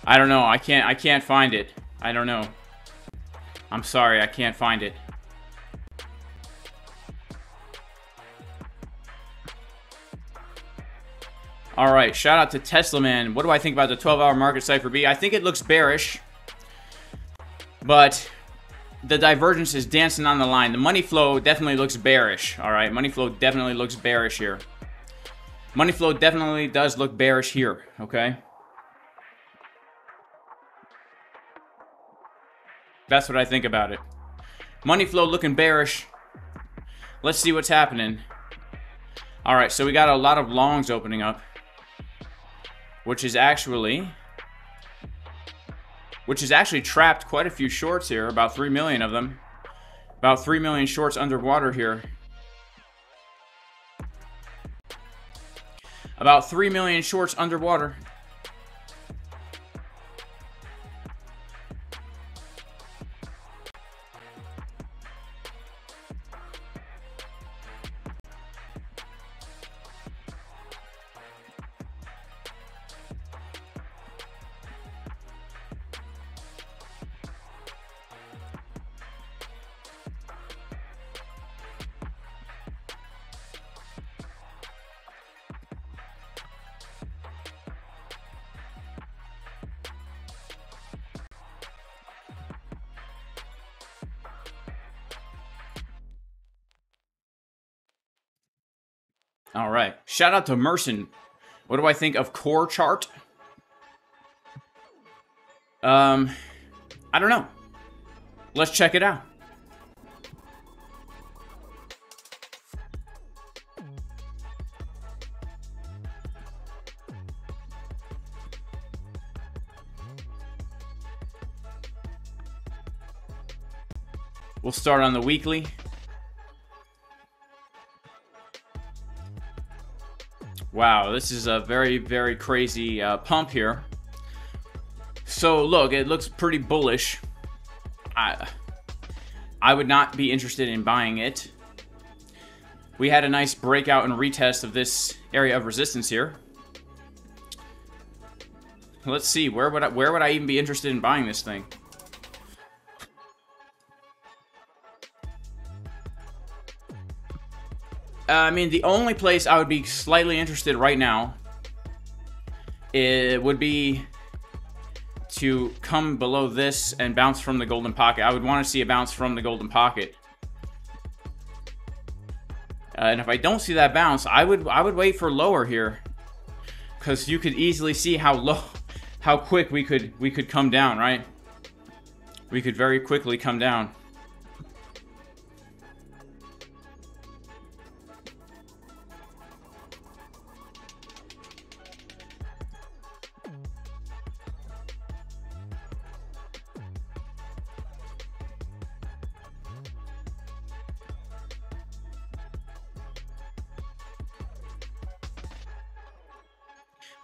I don't know. I can't find it. I don't know. I'm sorry. I can't find it. All right, shout out to Tesla Man. What do I think about the 12-hour market cipher B? I think it looks bearish, but the divergence is dancing on the line. The money flow definitely looks bearish. All right, money flow definitely looks bearish here. Money flow definitely does look bearish here, okay? That's what I think about it. Money flow looking bearish. Let's see what's happening. All right, so we got a lot of longs opening up, which is actually trapped quite a few shorts here, about 3 million of them, about 3 million shorts underwater here. About 3 million shorts underwater. All right. Shout out to Merson. What do I think of Core Chart? I don't know. Let's check it out. We'll start on the weekly. Wow, this is a very, very crazy pump here. So look, it looks pretty bullish. I would not be interested in buying it. We had a nice breakout and retest of this area of resistance here. Let's see, where would I even be interested in buying this thing? I mean, the only place I would be slightly interested right now, it would be to come below this and bounce from the golden pocket. I would want to see a bounce from the golden pocket. And if I don't see that bounce, I would wait for lower here, because you could easily see how low, how quick we could come down, right? We could very quickly come down.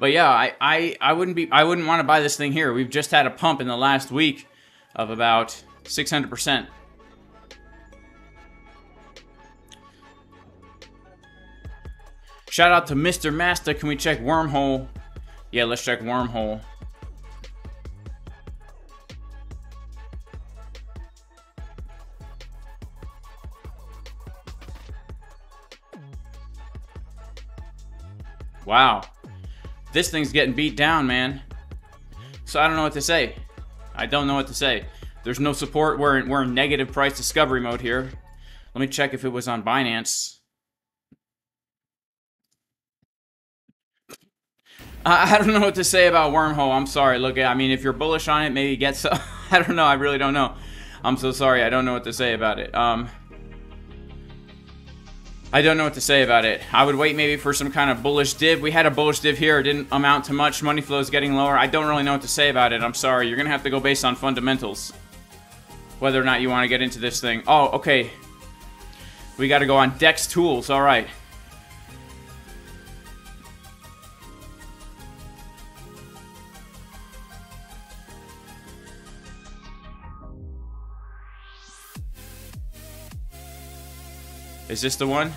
But yeah, I wouldn't want to buy this thing here. We've just had a pump in the last week of about 600%. Shout out to Mr. Master. Can we check Wormhole? Yeah, let's check Wormhole. Wow. This thing's getting beat down, man. So I don't know what to say. I don't know what to say. There's no support. We're in negative price discovery mode here. Let me check if it was on Binance. I don't know what to say about Wormhole. I'm sorry. Look, I mean, if you're bullish on it, maybe get some. I don't know. I really don't know. I'm so sorry. I don't know what to say about it. I don't know what to say about it. I would wait maybe for some kind of bullish div. We had a bullish div here. It didn't amount to much. Money flow is getting lower. I don't really know what to say about it. I'm sorry. You're going to have to go based on fundamentals, whether or not you want to get into this thing. Oh, okay. We got to go on Dex Tools. All right. Is this the one?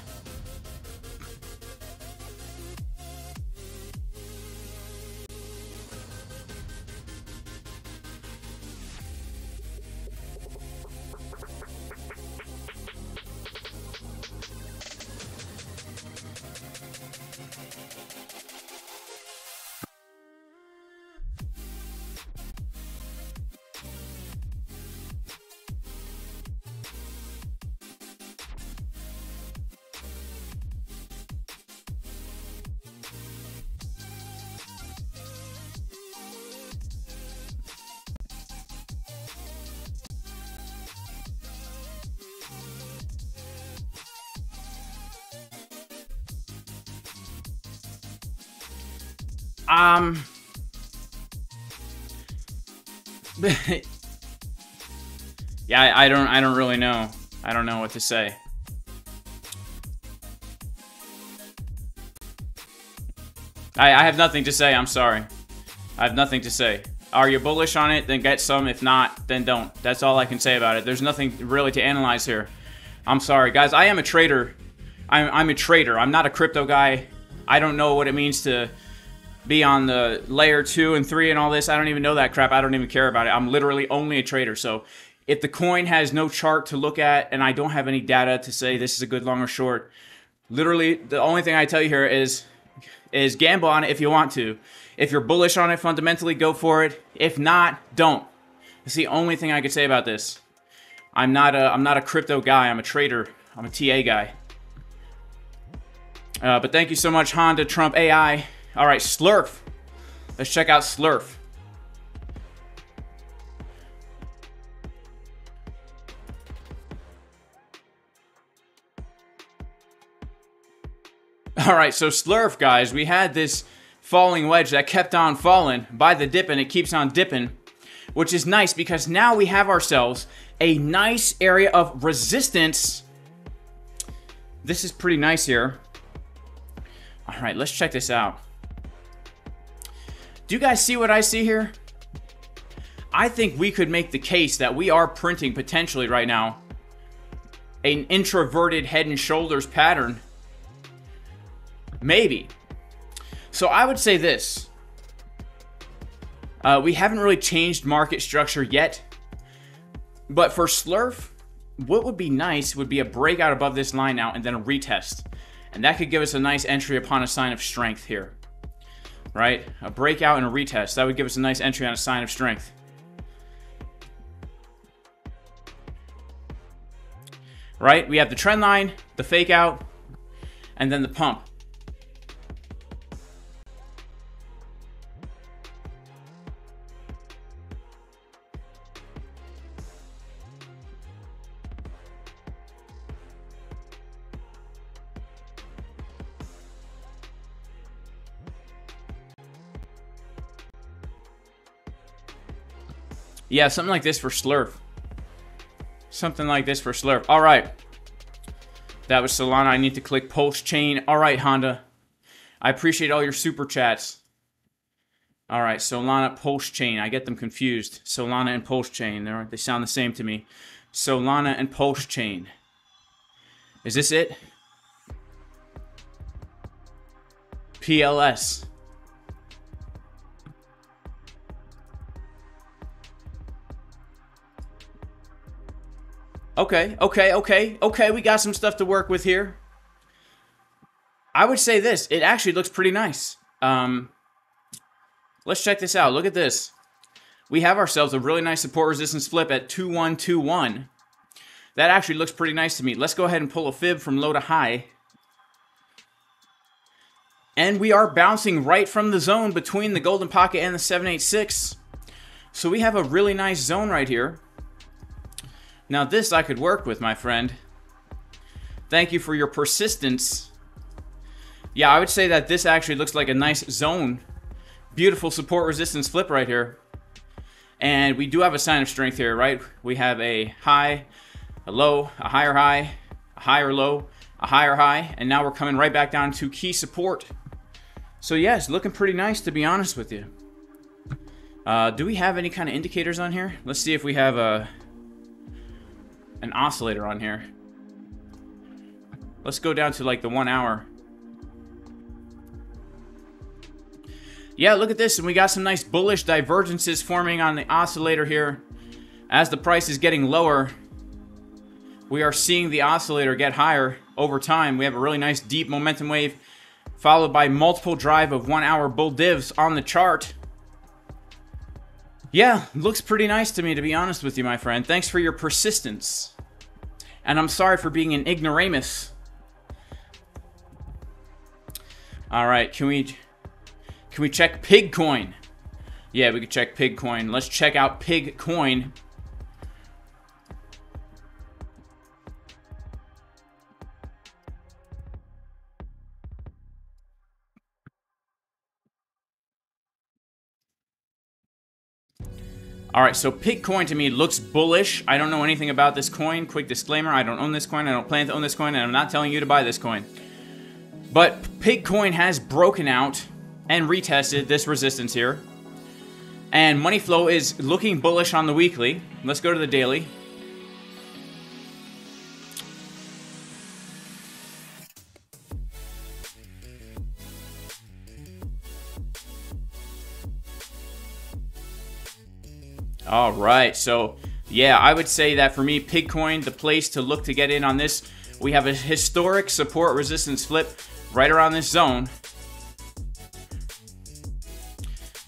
Yeah, I don't really know. I don't know what to say. I have nothing to say. I'm sorry. I have nothing to say. Are you bullish on it? Then get some. If not, then don't. That's all I can say about it. There's nothing really to analyze here. I'm sorry, guys. I am a trader. I'm a trader. I'm not a crypto guy. I don't know what it means to be on the layer 2 and 3 and all this. I don't even know that crap. I don't even care about it. I'm literally only a trader. So if the coin has no chart to look at and I don't have any data to say this is a good long or short, literally the only thing I tell you here is gamble on it if you want to. If you're bullish on it fundamentally, go for it. If not, don't. That's the only thing I could say about this. I'm not a crypto guy. I'm a trader. I'm a TA guy. But thank you so much, Honda Trump AI. All right, Slurf. Let's check out Slurf. All right, so Slurf, guys, we had this falling wedge that kept on falling by the dip, and it keeps on dipping, which is nice because now we have ourselves a nice area of resistance. This is pretty nice here. All right, let's check this out. Do you guys see what I see here? I think we could make the case that we are printing potentially right now an inverted head and shoulders pattern. Maybe. So I would say this. We haven't really changed market structure yet. But for Slurf, what would be nice would be a breakout above this line now and then a retest. And that could give us a nice entry upon a sign of strength here. Right? A breakout and a retest. That would give us a nice entry on a sign of strength. Right? We have the trend line, the fake out, and then the pump. Yeah, something like this for Slurf. Something like this for Slurf. All right. That was Solana. I need to click Pulse Chain. All right, Honda. I appreciate all your super chats. All right, Solana, Pulse Chain. I get them confused. Solana and Pulse Chain. They sound the same to me. Solana and Pulse Chain. Is this it? PLS. Okay, we got some stuff to work with here. I would say this, it actually looks pretty nice. Let's check this out. Look at this. We have ourselves a really nice support resistance flip at 2121. That actually looks pretty nice to me. Let's go ahead and pull a fib from low to high. And we are bouncing right from the zone between the golden pocket and the 786. So we have a really nice zone right here. Now this I could work with, my friend. Thank you for your persistence. Yeah, I would say that this actually looks like a nice zone. Beautiful support resistance flip right here. And we do have a sign of strength here, right? We have a high, a low, a higher high, a higher low, a higher high. And now we're coming right back down to key support. So yes, looking pretty nice, to be honest with you. Do we have any kind of indicators on here? Let's see if we have a... an oscillator on here. Let's go down to like the 1 hour. Yeah, look at this, and we got some nice bullish divergences forming on the oscillator here. As the price is getting lower, we are seeing the oscillator get higher over time. We have a really nice deep momentum wave followed by multiple drive of 1 hour bull divs on the chart. Yeah, looks pretty nice to me, to be honest with you, my friend. Thanks for your persistence. And I'm sorry for being an ignoramus. All right, can we check Pigcoin? Yeah, we can check Pigcoin. Let's check out Pigcoin. All right, so Pigcoin to me looks bullish. I don't know anything about this coin. Quick disclaimer, I don't own this coin. I don't plan to own this coin, and I'm not telling you to buy this coin. But Pigcoin has broken out and retested this resistance here. And money flow is looking bullish on the weekly. Let's go to the daily. All right, so yeah, I would say that for me, Pigcoin, the place to look to get in on this. We have a historic support resistance flip right around this zone.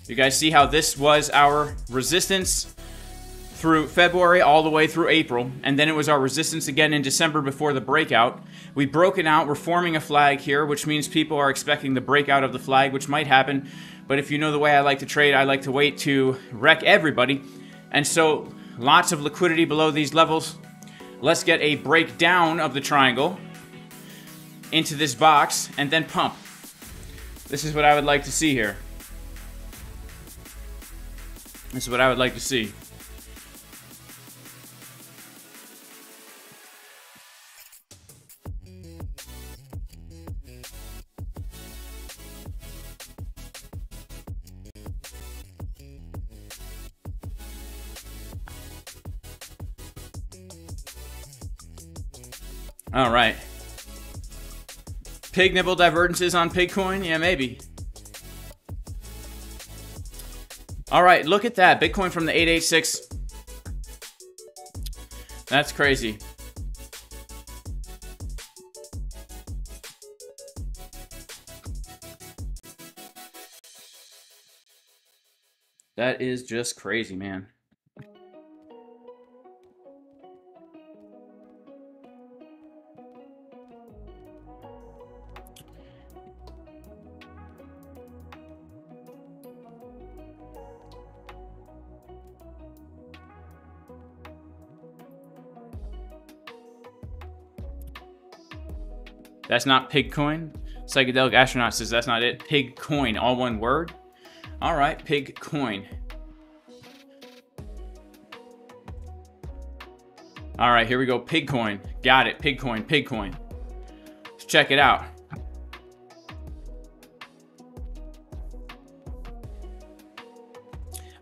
You guys see how this was our resistance through February all the way through April, and then it was our resistance again in December before the breakout. We broke it out, we're forming a flag here, which means people are expecting the breakout of the flag, which might happen, but if you know the way I like to trade, I like to wait to wreck everybody. And so lots of liquidity below these levels. Let's get a breakdown of the triangle into this box and then pump. This is what I would like to see here. This is what I would like to see. All right. Pig nibble divergences on Pigcoin? Yeah, maybe. All right, look at that. Bitcoin from the 886. That's crazy. That is just crazy, man. That's not Pigcoin. Psychedelic Astronaut says that's not it. Pigcoin, all one word. All right, Pigcoin. All right, here we go. Pigcoin. Got it. Pigcoin, Pigcoin. Let's check it out.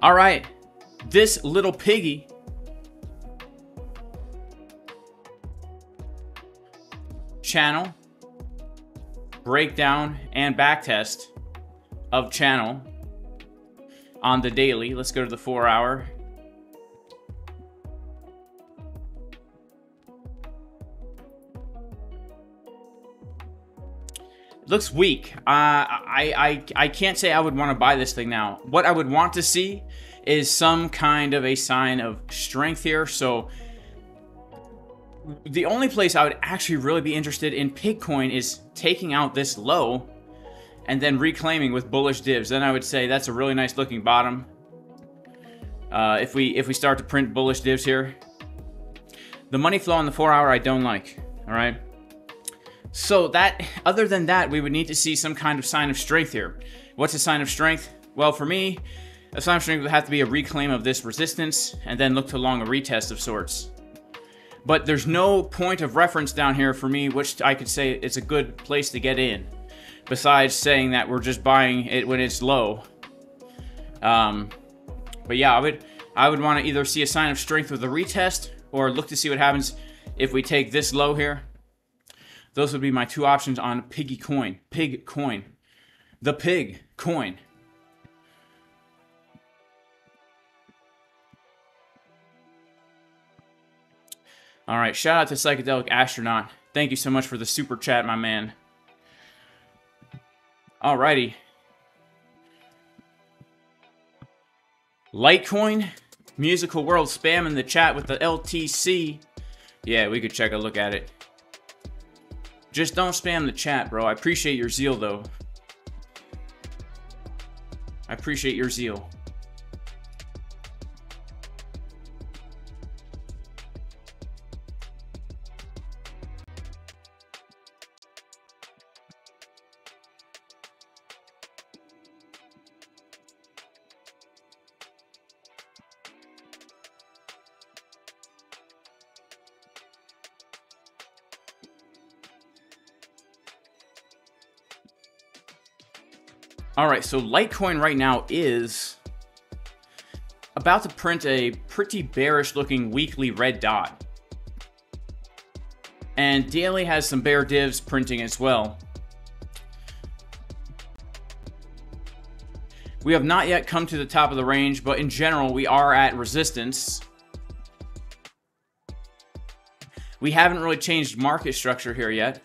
All right, this little piggy. Channel. Breakdown and backtest of channel on the daily. Let's go to the 4 hour. It looks weak. I can't say I would want to buy this thing now. What I would want to see is some kind of a sign of strength here. So the only place I would actually really be interested in Pigcoin is taking out this low and then reclaiming with bullish divs. Then I would say that's a really nice looking bottom. If we start to print bullish divs here. The money flow on the 4 hour I don't like. All right. So that, other than that, we would need to see some kind of sign of strength here. What's a sign of strength? Well, for me, a sign of strength would have to be a reclaim of this resistance and then look to long a retest of sorts. But there's no point of reference down here for me, which I could say it's a good place to get in, besides saying that we're just buying it when it's low. But yeah, I would want to either see a sign of strength with a retest or look to see what happens if we take this low here. Those would be my two options on Piggy Coin, Pigcoin, the Pigcoin. All right, shout out to Psychedelic Astronaut. Thank you so much for the super chat, my man. All righty. Litecoin, Musical World spam in the chat with the LTC. Yeah, we could check a look at it. Just don't spam the chat, bro. I appreciate your zeal, though. I appreciate your zeal. All right, so Litecoin right now is about to print a pretty bearish looking weekly red dot. And daily has some bear divs printing as well. We have not yet come to the top of the range, but in general, we are at resistance. We haven't really changed market structure here yet.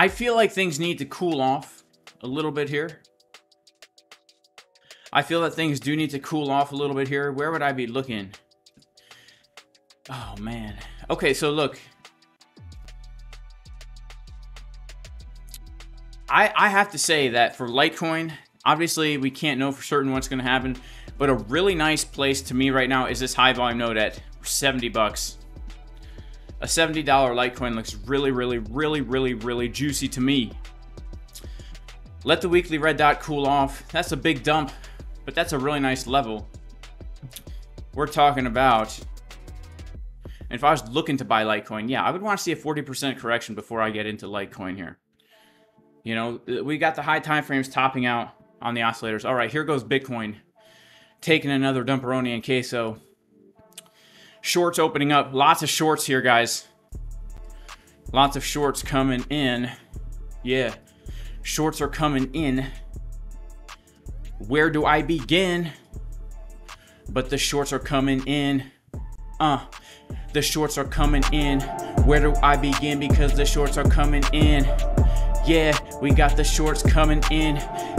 I feel like things need to cool off a little bit here. I feel that things do need to cool off a little bit here. Where would I be looking? Oh, man. Okay, so look. I have to say that for Litecoin, obviously we can't know for certain what's going to happen, but a really nice place to me right now is this high volume node at 70 bucks. A $70 Litecoin looks really, really, really, really, really juicy to me. Let the weekly red dot cool off. That's a big dump, but that's a really nice level. We're talking about, and if I was looking to buy Litecoin, yeah, I would want to see a 40% correction before I get into Litecoin here. You know, we got the high time frames topping out on the oscillators. All right, here goes Bitcoin, taking another dumperoni and queso. Shorts opening up. Lots of shorts here, guys. Lots of shorts coming in. Yeah. Shorts are coming in. Where do I begin? But the shorts are coming in. The shorts are coming in. Where do I begin? Because the shorts are coming in. Yeah, we got the shorts coming in.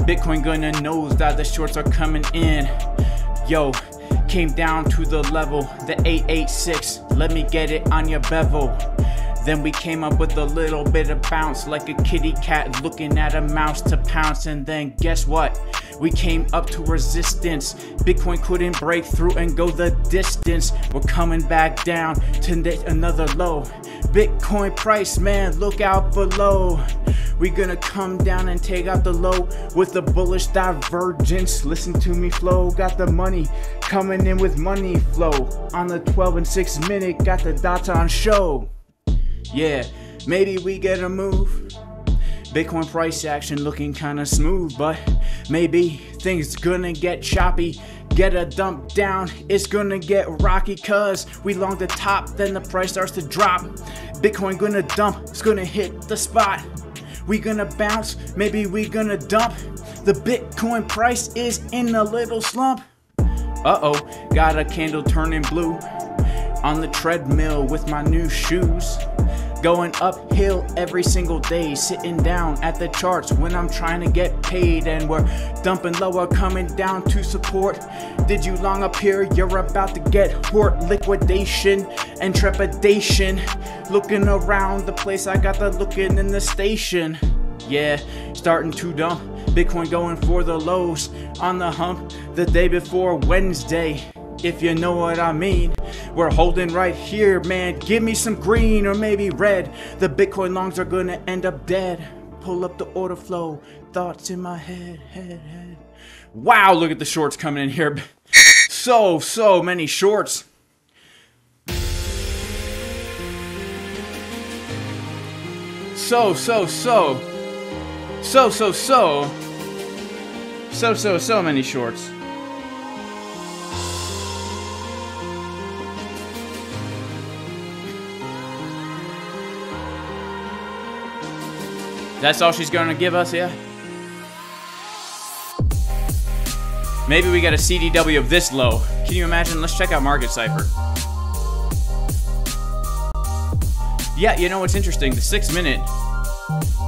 Bitcoin gonna knows that the shorts are coming in. Yo, came down to the level, the 886. Let me get it on your bevel. Then we came up with a little bit of bounce, like a kitty cat looking at a mouse to pounce. And then guess what? We came up to resistance. Bitcoin couldn't break through and go the distance. We're coming back down to another low. Bitcoin price, man, look out below. We're gonna come down and take out the low with the bullish divergence. Listen to me flow, got the money coming in with money flow. On the 12 and 6 minute, got the dots on show. Yeah, maybe we get a move. Bitcoin price action looking kinda smooth, but maybe things gonna get choppy. Get a dump down, it's gonna get rocky, cuz we long the top, then the price starts to drop. Bitcoin gonna dump, it's gonna hit the spot. We gonna bounce, maybe we gonna dump. The Bitcoin price is in a little slump. Uh-oh, got a candle turning blue. On the treadmill with my new shoes. Going uphill every single day, sitting down at the charts when I'm trying to get paid. And we're dumping lower, coming down to support. Did you long up here? You're about to get hort. Liquidation and trepidation. Looking around the place, I got the looking in the station. Yeah, starting to dump. Bitcoin going for the lows on the hump the day before Wednesday. If you know what I mean, we're holding right here, man. Give me some green or maybe red. The Bitcoin longs are gonna end up dead. Pull up the order flow, thoughts in my head. Wow, look at the shorts coming in here. So many shorts. So many shorts. That's all she's gonna give us, yeah? Maybe we got a CDW of this low. Can you imagine? Let's check out Market Cipher. Yeah, you know what's interesting? The 6 minute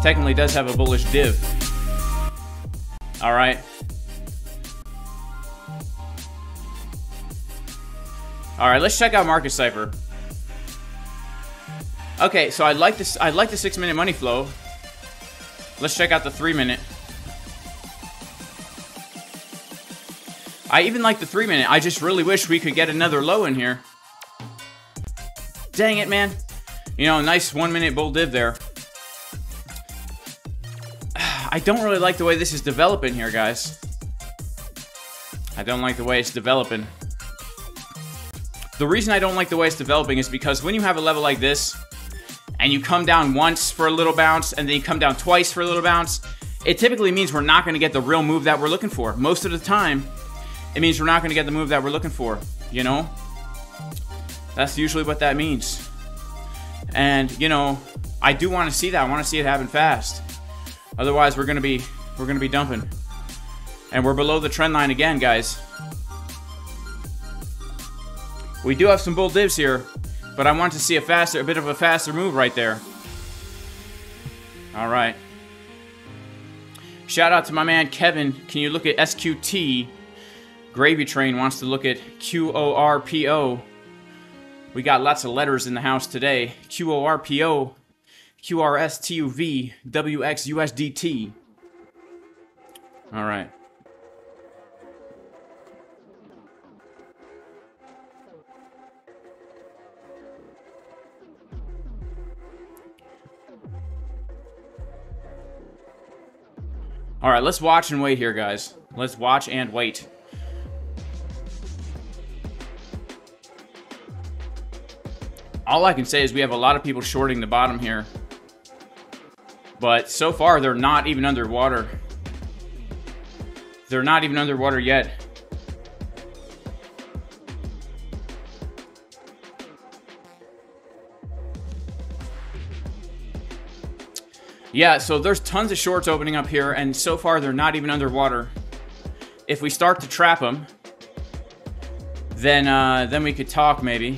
technically does have a bullish div. All right. All right, let's check out Market Cipher. Okay, so I like the 6 minute money flow. Let's check out the 3 minute. I even like the 3 minute. I just really wish we could get another low in here. Dang it, man. You know, nice 1 minute bull div there. I don't really like the way this is developing here, guys. I don't like the way it's developing. The reason I don't like the way it's developing is because when you have a level like this, and you come down once for a little bounce, and then you come down twice for a little bounce, it typically means we're not gonna get the real move that we're looking for. Most of the time, it means we're not gonna get the move that we're looking for, you know? That's usually what that means. And, you know, I do wanna see that. I wanna see it happen fast. Otherwise, we're gonna be dumping. And we're below the trend line again, guys. We do have some bull divs here, but I want to see a bit of a faster move right there. All right. Shout out to my man Kevin. Can you look at SQT? Gravy Train wants to look at QORPO. We got lots of letters in the house today. QORPO, QRSTUV, WXUSDT. All right. All right, let's watch and wait here, guys. Let's watch and wait. All I can say is we have a lot of people shorting the bottom here. But so far, they're not even underwater. They're not even underwater yet. Yeah, so there's tons of shorts opening up here, and so far they're not even underwater. If we start to trap them, then we could talk maybe.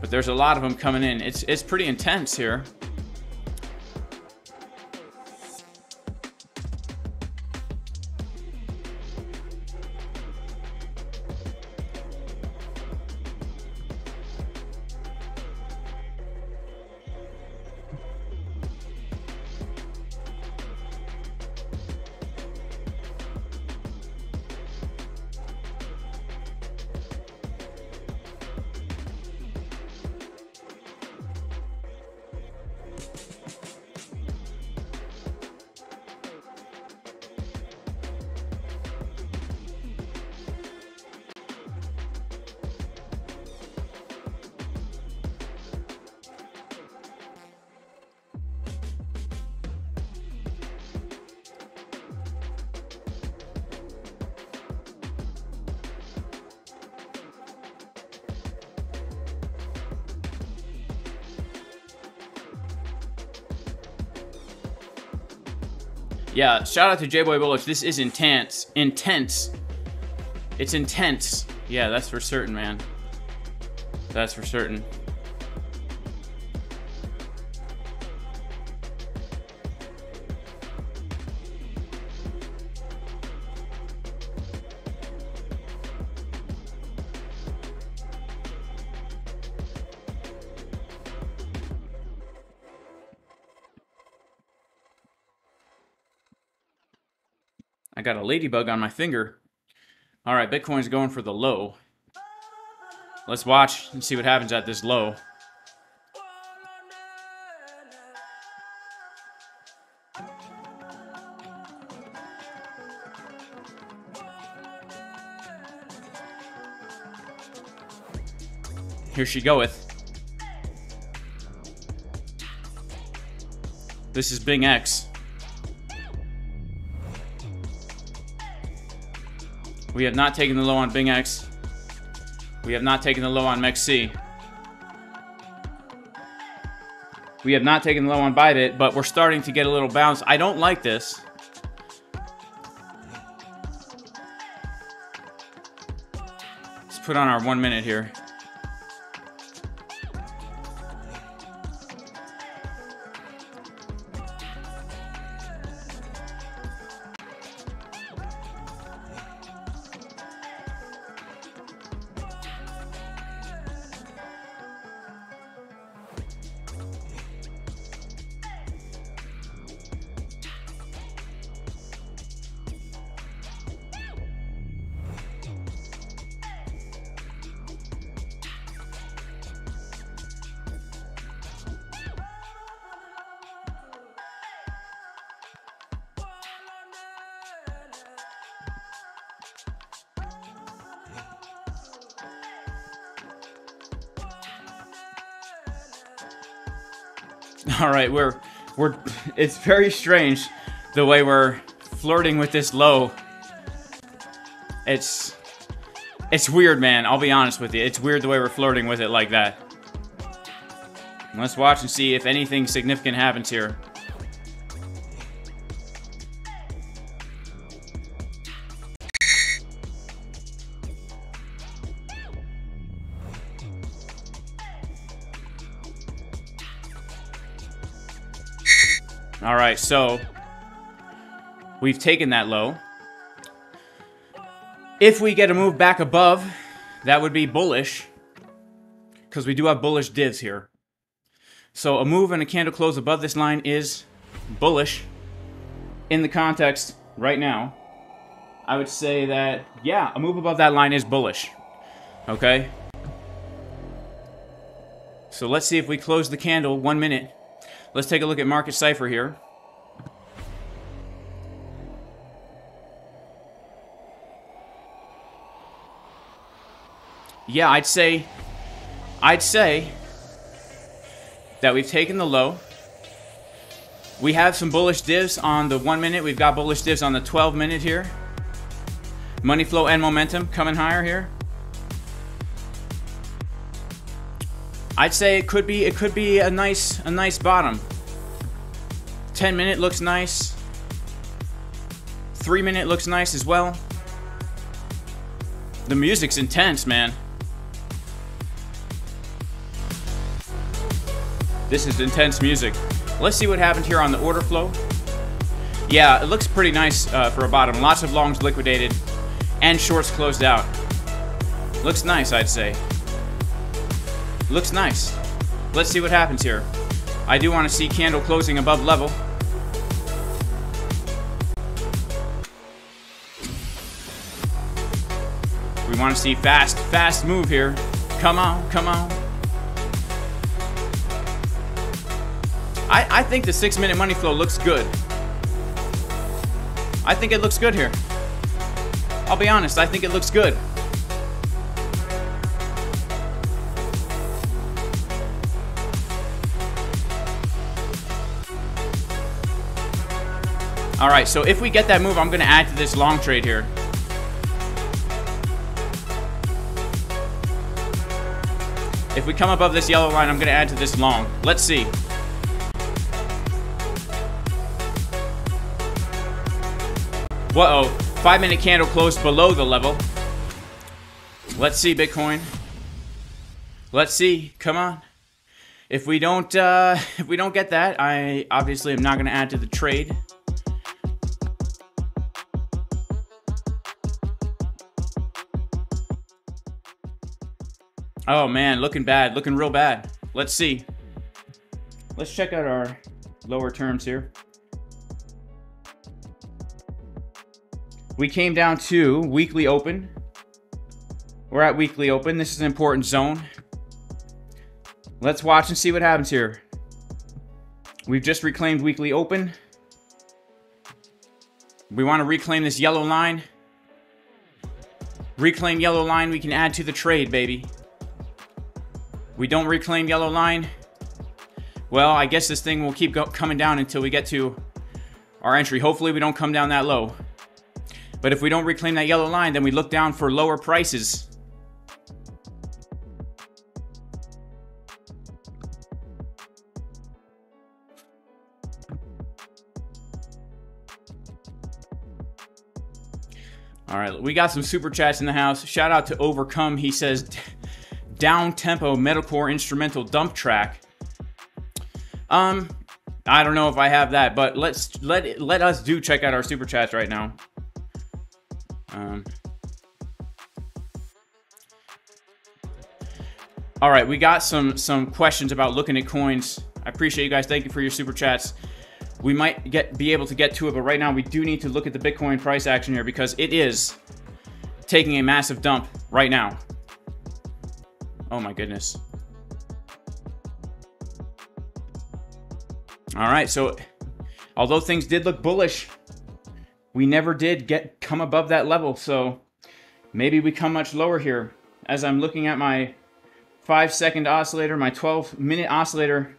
But there's a lot of them coming in. It's pretty intense here. Yeah, shout out to J Boy Bullish. This is intense. Intense. It's intense. Yeah, that's for certain, man. That's for certain. I got a ladybug on my finger. All right, Bitcoin's going for the low. Let's watch and see what happens at this low. Here she goeth. This is BingX. We have not taken the low on BingX. We have not taken the low on Mexc. We have not taken the low on Bybit, but we're starting to get a little bounce. I don't like this. Let's put on our 1 minute here. All right, it's very strange the way we're flirting with this low. It's weird, man. I'll be honest with you. It's weird the way we're flirting with it like that. And let's watch and see if anything significant happens here. All right, so we've taken that low. If we get a move back above, that would be bullish, because we do have bullish divs here. So a move and a candle close above this line is bullish. In the context right now, I would say that, yeah, a move above that line is bullish. Okay? So let's see if we close the candle 1 minute. Let's take a look at Market Cipher here. Yeah, I'd say that we've taken the low. We have some bullish divs on the 1 minute. We've got bullish divs on the 12 minute here. Money flow and momentum coming higher here. I'd say it could be a nice bottom. 10 minute looks nice. 3 minute looks nice as well. The music's intense, man. This is intense music. Let's see what happened here on the order flow. Yeah, it looks pretty nice for a bottom. Lots of longs liquidated and shorts closed out. Looks nice, I'd say. Looks nice. Let's see what happens here. I do want to see candle closing above level. We want to see fast move here. Come on, come on. I think the 6 minute money flow looks good. I think it looks good here. I'll be honest, I think it looks good. All right, so if we get that move, I'm gonna add to this long trade here. If we come above this yellow line, I'm gonna add to this long. Let's see. Whoa, 5 minute candle closed below the level. Let's see, Bitcoin. Let's see, come on. If we don't get that, I obviously am not gonna add to the trade. Oh man, looking bad, looking real bad. Let's see. Let's check out our lower terms here. We came down to weekly open. We're at weekly open. This is an important zone. Let's watch and see what happens here. We've just reclaimed weekly open. We want to reclaim this yellow line. Reclaim yellow line, we can add to the trade, baby. We don't reclaim yellow line. Well, I guess this thing will keep coming down until we get to our entry. Hopefully we don't come down that low. But if we don't reclaim that yellow line, then we look down for lower prices. All right, we got some super chats in the house. Shout out to Overcome. He says, down-tempo metalcore instrumental dump track. I don't know if I have that, but let us do check out our super chats right now. All right, we got some questions about looking at coins. I appreciate you guys. Thank you for your super chats. We might be able to get to it, but right now we do need to look at the Bitcoin price action here because it is taking a massive dump right now. Oh my goodness. All right, so although things did look bullish, we never did come above that level, so maybe we come much lower here. As I'm looking at my 5-second oscillator, my 12-minute oscillator,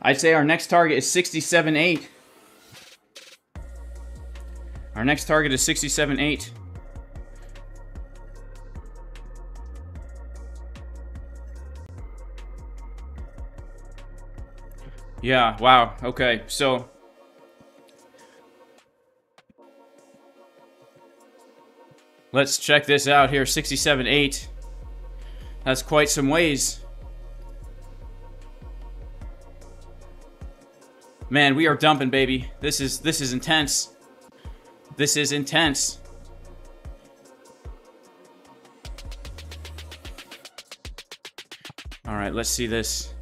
I'd say our next target is 67.8. Our next target is 67.8. Yeah, wow, okay, so let's check this out here, 67.8. That's quite some ways. Man, we are dumping, baby. This is intense. This is intense. All right, let's see this.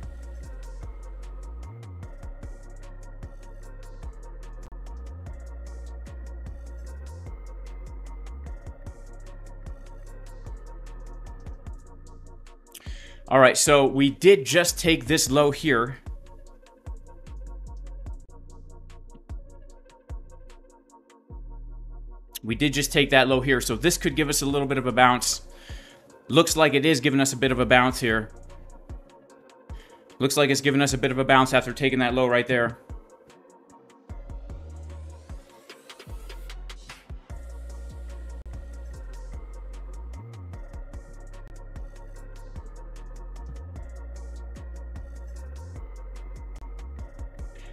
All right, so we did just take this low here. We did just take that low here, so this could give us a little bit of a bounce. Looks like it is giving us a bit of a bounce here. Looks like it's giving us a bit of a bounce after taking that low right there.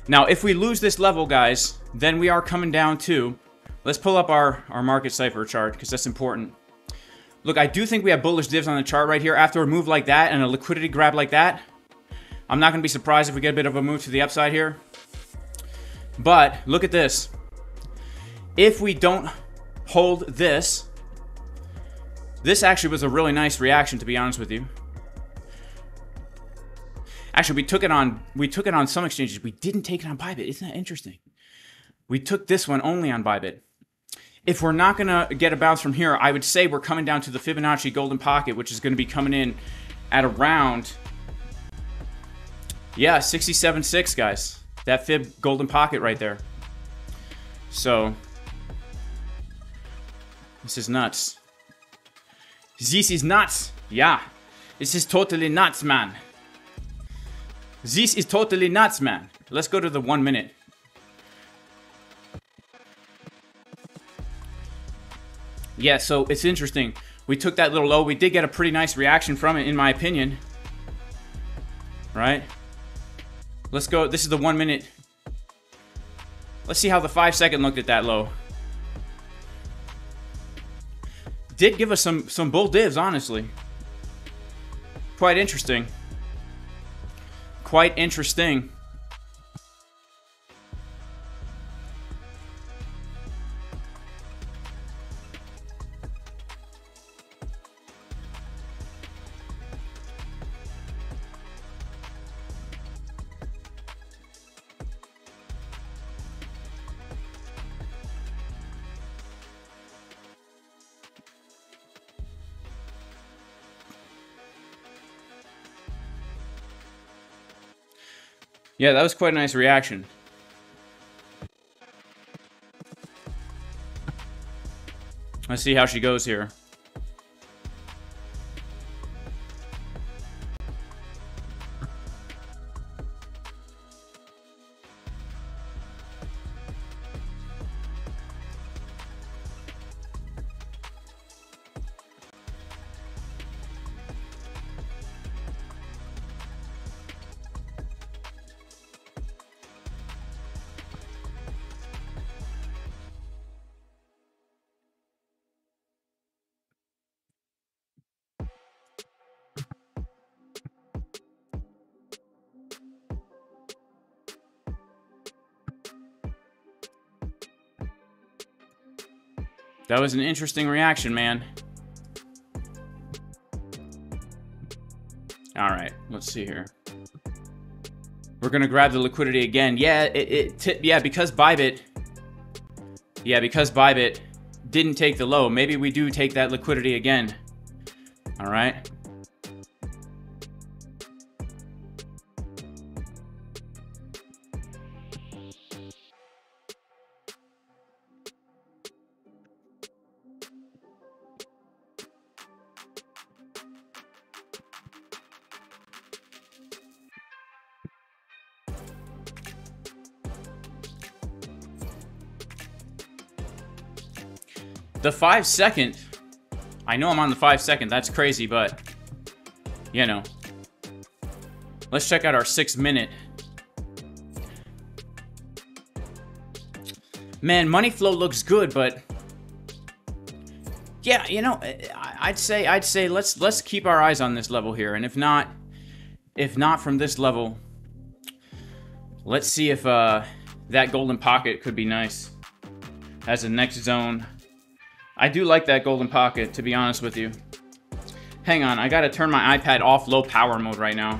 Now, if we lose this level, guys, then we are coming down to... Let's pull up our Market Cipher chart, because that's important. Look, I do think we have bullish divs on the chart right here. After a move like that and a liquidity grab like that, I'm not going to be surprised if we get a bit of a move to the upside here. But look at this. If we don't hold this, this actually was a really nice reaction, to be honest with you. Actually, we took it on some exchanges. We didn't take it on Bybit. Isn't that interesting? We took this one only on Bybit. If we're not going to get a bounce from here, I would say we're coming down to the Fibonacci Golden Pocket, which is going to be coming in at around, yeah, 67.6, guys. That Fib Golden Pocket right there. So, this is nuts. This is nuts. Yeah. This is totally nuts, man. This is totally nuts, man. Let's go to the 1 minute. Yeah, so it's interesting. We took that little low. We did get a pretty nice reaction from it, in my opinion. Right? Let's go. This is the 1 minute. Let's see how the 5 second looked at that low. Did give us some bull divs, honestly. Quite interesting. Quite interesting. Yeah, that was quite a nice reaction. Let's see how she goes here. That was an interesting reaction, man. All right, let's see here. We're gonna grab the liquidity again. Yeah, because Bybit didn't take the low. Maybe we do take that liquidity again. All right. The 5 second, I know I'm on the 5 second, that's crazy, but, you know. Let's check out our 6 minute. Man, money flow looks good, but, yeah, you know, I'd say let's keep our eyes on this level here, and if not from this level, Let's see if that golden pocket could be nice as the next zone. I do like that golden pocket, to be honest with you. Hang on, I gotta turn my iPad off low power mode right now.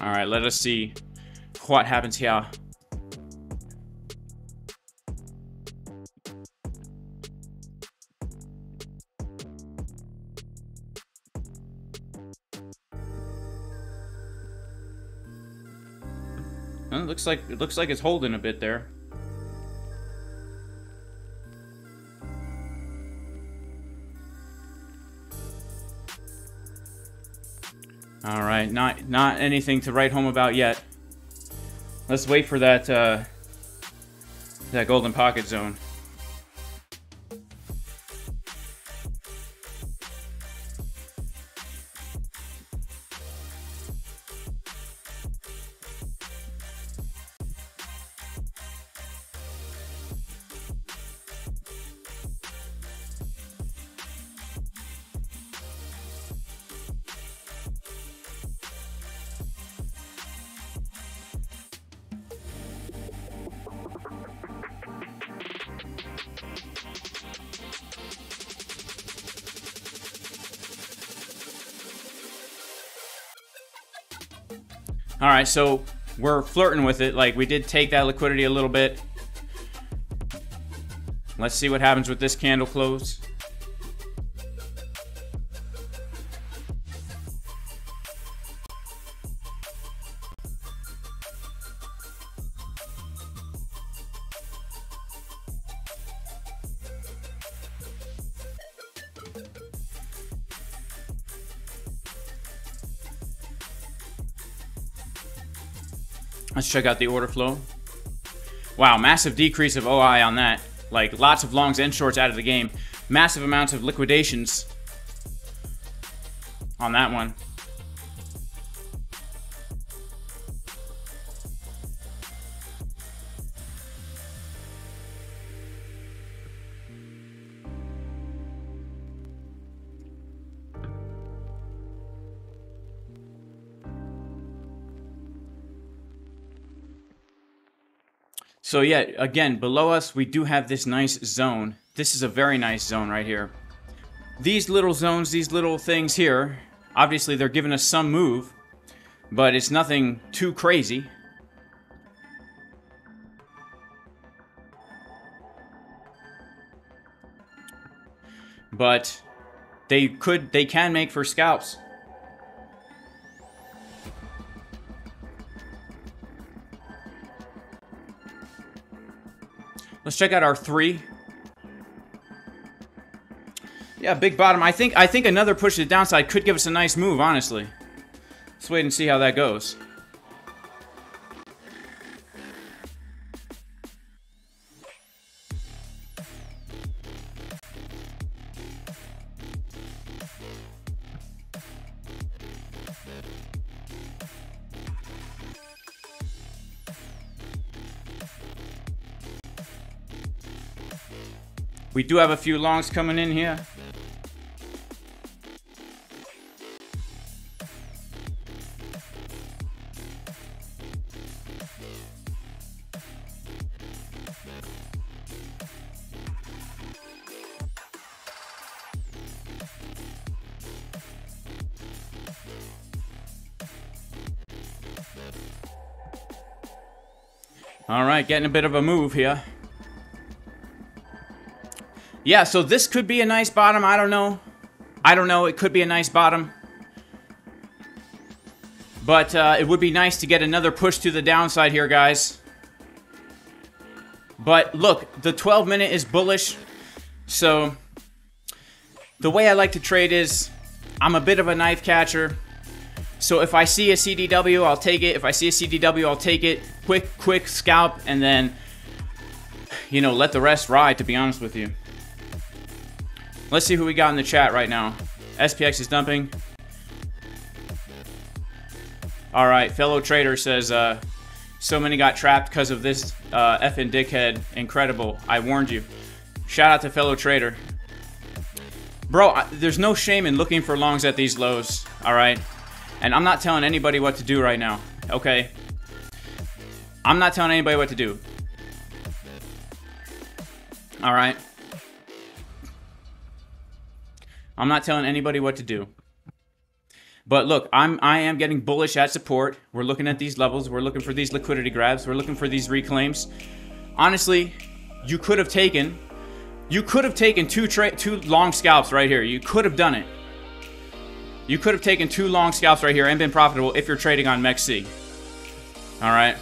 All right, let us see what happens here. Well, it looks like it's holding a bit there. All right, not anything to write home about yet. Let's wait for that that golden pocket zone. All right, so we're flirting with it. Like, we did take that liquidity a little bit. Let's see what happens with this candle close. Let's check out the order flow. Wow, massive decrease of OI on that. Like, lots of longs and shorts out of the game. Massive amounts of liquidations on that one. So yeah, again, below us, we do have this nice zone. This is a very nice zone right here. These little zones, these little things here, obviously they're giving us some move, but it's nothing too crazy. But they can make for scalps. Let's check out our three. Yeah, big bottom. I think another push to the downside could give us a nice move, honestly. Let's wait and see how that goes. We do have a few longs coming in here. All right, getting a bit of a move here. Yeah, so this could be a nice bottom. I don't know. It could be a nice bottom. But it would be nice to get another push to the downside here, guys. But look, the 12-minute is bullish. So the way I like to trade is I'm a bit of a knife catcher. So if I see a CDW, I'll take it. If I see a CDW, I'll take it. Quick scalp, and then, you know, let the rest ride, to be honest with you. Let's see who we got in the chat right now. SPX is dumping. All right, fellow trader says, so many got trapped because of this effing dickhead. Incredible. I warned you. Shout out to fellow trader. Bro, there's no shame in looking for longs at these lows, all right? And I'm not telling anybody what to do right now, okay? I'm not telling anybody what to do. All right? I'm not telling anybody what to do. But look, I am getting bullish at support. We're looking at these levels. We're looking for these liquidity grabs. We're looking for these reclaims. Honestly, you could have taken two long scalps right here. You could have done it. You could have taken two long scalps right here and been profitable if you're trading on Mexc. All right.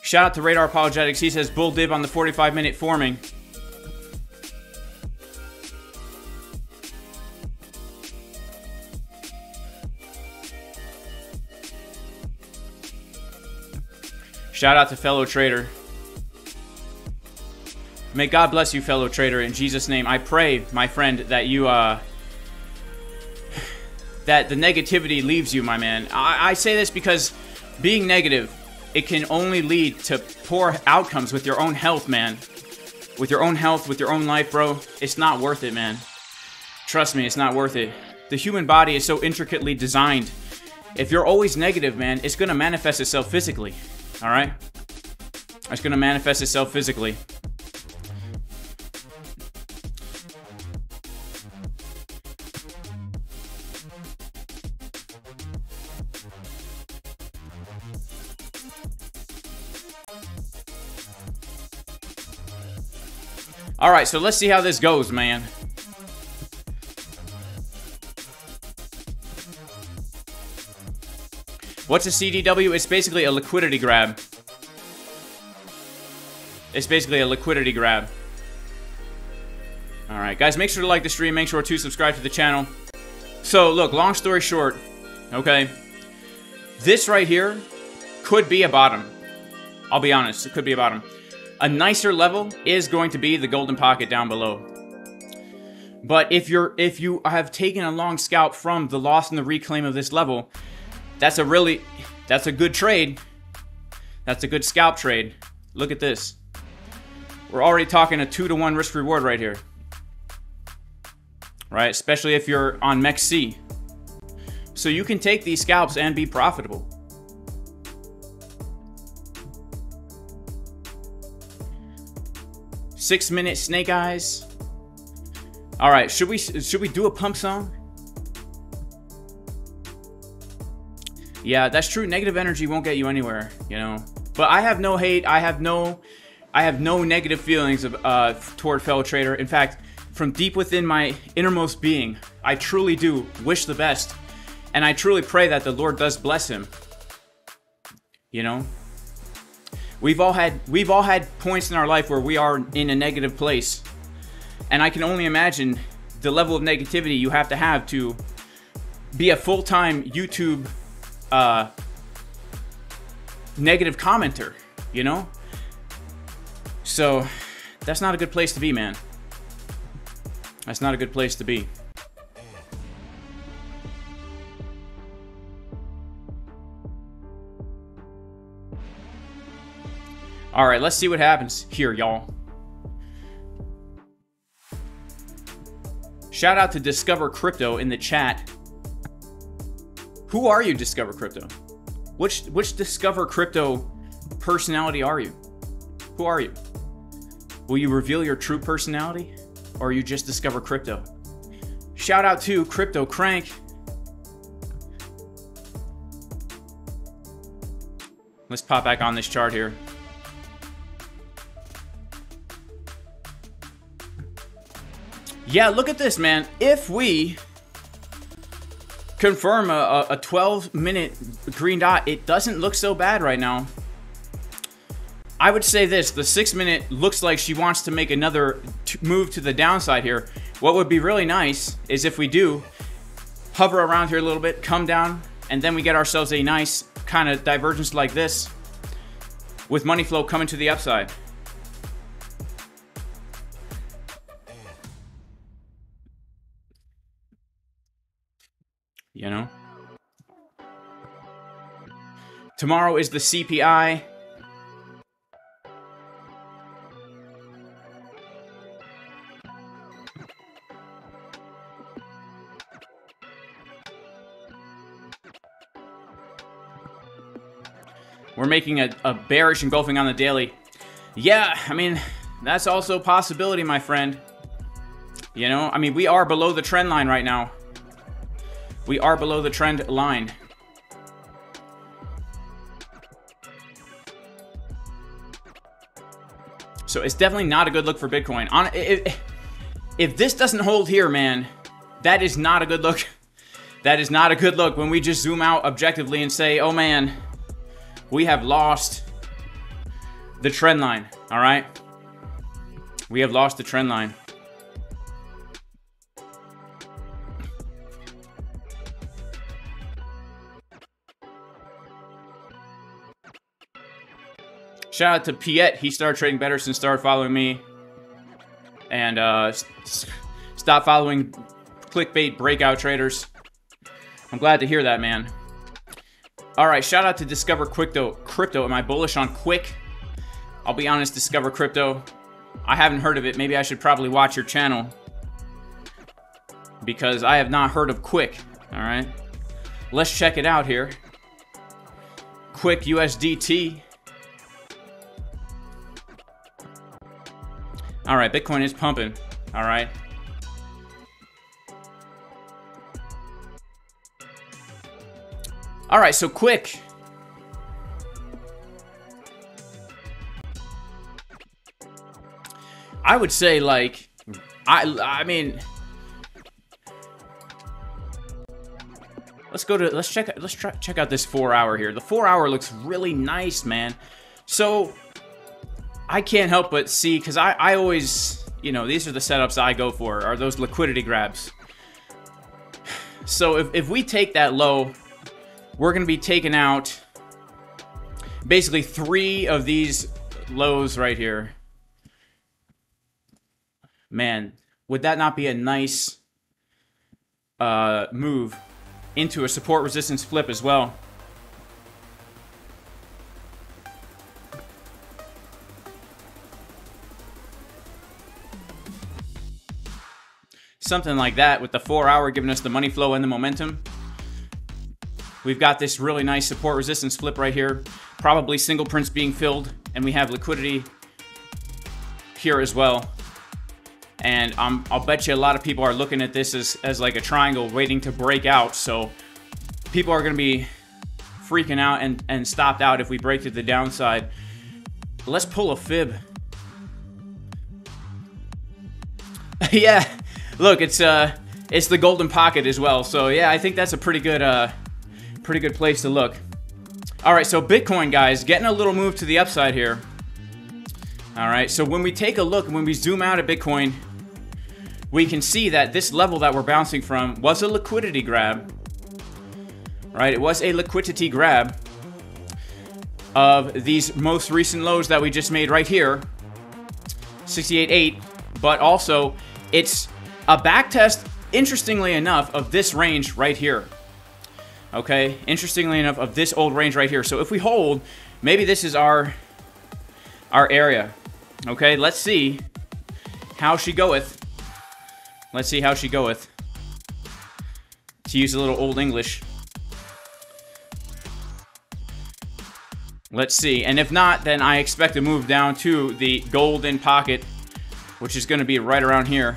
Shout out to Radar Apologetics. He says bull dib on the 45-minute forming. Shout out to fellow trader. May God bless you, fellow trader. In Jesus' name, I pray, my friend, that you, that the negativity leaves you, my man. I say this because being negative, it can only lead to poor outcomes with your own health, man. With your own health, with your own life, bro. It's not worth it, man. Trust me, it's not worth it. The human body is so intricately designed. If you're always negative, man, it's gonna manifest itself physically. All right? It's gonna manifest itself physically. All right, so let's see how this goes, man. What's a CDW? It's basically a liquidity grab. It's basically a liquidity grab. All right, guys, make sure to like the stream. Make sure to subscribe to the channel. So, look, long story short, okay, this right here could be a bottom. I'll be honest, it could be a bottom. A nicer level is going to be the golden pocket down below. But if you have taken a long scalp from the loss and the reclaim of this level, that's a good trade. That's a good scalp trade. Look at this. We're already talking a 2-to-1 risk reward right here. Right, especially if you're on Mexc. So you can take these scalps and be profitable. Six-minute snake eyes. All right, should we do a pump song? Yeah, that's true. Negative energy won't get you anywhere, you know. But I have no hate. I have no negative feelings of, toward fellow trader. In fact, from deep within my innermost being, I truly do wish the best, and I truly pray that the Lord does bless him. You know. We've all had points in our life where we are in a negative place. And I can only imagine the level of negativity you have to be a full-time YouTube negative commenter, you know? So that's not a good place to be, man. That's not a good place to be. All right, let's see what happens here, y'all. Shout out to Discover Crypto in the chat. Who are you, Discover Crypto? Which Discover Crypto personality are you? Who are you? Will you reveal your true personality, or are you just Discover Crypto? Shout out to Crypto Crank. Let's pop back on this chart here. Yeah, look at this, man. If we confirm a 12-minute green dot, it doesn't look so bad right now. I would say this. The 6-minute looks like she wants to make another move to the downside here. What would be really nice is if we do hover around here a little bit, come down, and then we get ourselves a nice kind of divergence like this with money flow coming to the upside. You know? Tomorrow is the CPI. We're making a bearish engulfing on the daily. Yeah, I mean, that's also a possibility, my friend. You know, I mean, we are below the trend line right now. We are below the trend line. So it's definitely not a good look for Bitcoin. If this doesn't hold here, man, that is not a good look. That is not a good look when we just zoom out objectively and say, oh man, we have lost the trend line, all right? We have lost the trend line. Shout out to Piet. He started trading better since started following me. And stop following clickbait breakout traders. I'm glad to hear that, man. All right, shout out to Discover Crypto. Am I bullish on Quick? I'll be honest, Discover Crypto, I haven't heard of it. Maybe I should probably watch your channel because I have not heard of Quick. All right, let's check it out here. Quick USDT. All right, Bitcoin is pumping. All right. All right, so Quick. I would say, like, I mean, let's check out this 4 hour here. The 4 hour looks really nice, man. So I can't help but see, because I always, you know, these are the setups I go for, are those liquidity grabs. So if we take that low, we're going to be taking out basically 3 of these lows right here. Man, would that not be a nice move into a support resistance flip as well? Something like that with the 4 hour giving us the money flow and the momentum. We've got this really nice support resistance flip right here. Probably single prints being filled, and we have liquidity here as well. And I'll bet you a lot of people are looking at this as like a triangle waiting to break out. So people are going to be freaking out and stopped out if we break to the downside. Let's pull a fib. Yeah, look, it's the golden pocket as well. So yeah, I think that's a pretty good place to look. All right, so Bitcoin, guys, getting a little move to the upside here. All right, so when we take a look, when we zoom out at Bitcoin, we can see that this level that we're bouncing from was a liquidity grab, right? It was a liquidity grab of these most recent lows that we just made right here, 68.8, but also it's a back test, interestingly enough, of this range right here. Okay, interestingly enough, of this old range right here. So if we hold, maybe this is our area. Okay, let's see how she goeth. Let's see how she goeth. To use a little old English. Let's see. And if not, then I expect to move down to the golden pocket, which is going to be right around here.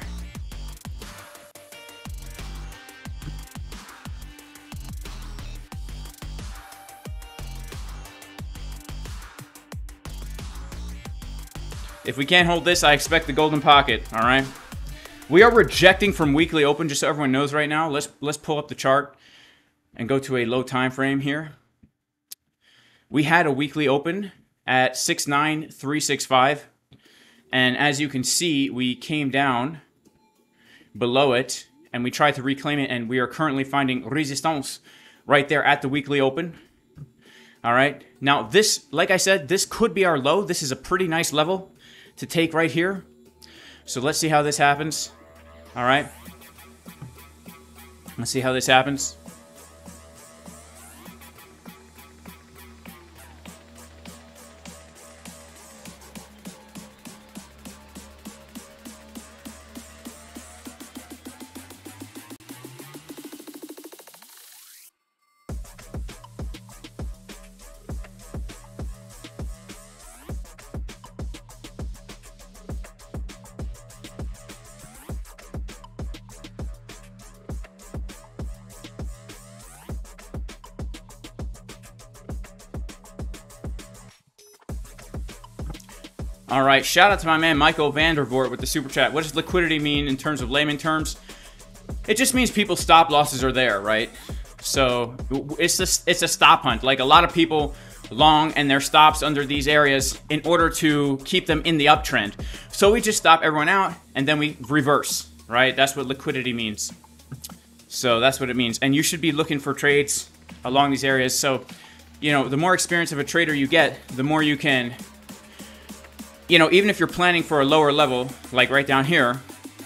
If we can't hold this, I expect the golden pocket, all right? We are rejecting from weekly open, just so everyone knows right now. Let's pull up the chart and go to a low time frame here. We had a weekly open at 69365. And as you can see, we came down below it, and we tried to reclaim it, and we are currently finding resistance right there at the weekly open. All right? Now, this, like I said, this could be our low. This is a pretty nice level to take right here. So let's see how this happens. All right. Let's see how this happens. All right, shout out to my man Michael Vandervoort with the super chat. What does liquidity mean in terms of layman terms? It just means people's stop losses are there, right? So it's a stop hunt. Like, a lot of people long and their stops under these areas in order to keep them in the uptrend. So we just stop everyone out and then we reverse, right? That's what liquidity means. So that's what it means. And you should be looking for trades along these areas. So, you know, the more experience of a trader you get, the more you can, you know, even if you're planning for a lower level, like right down here,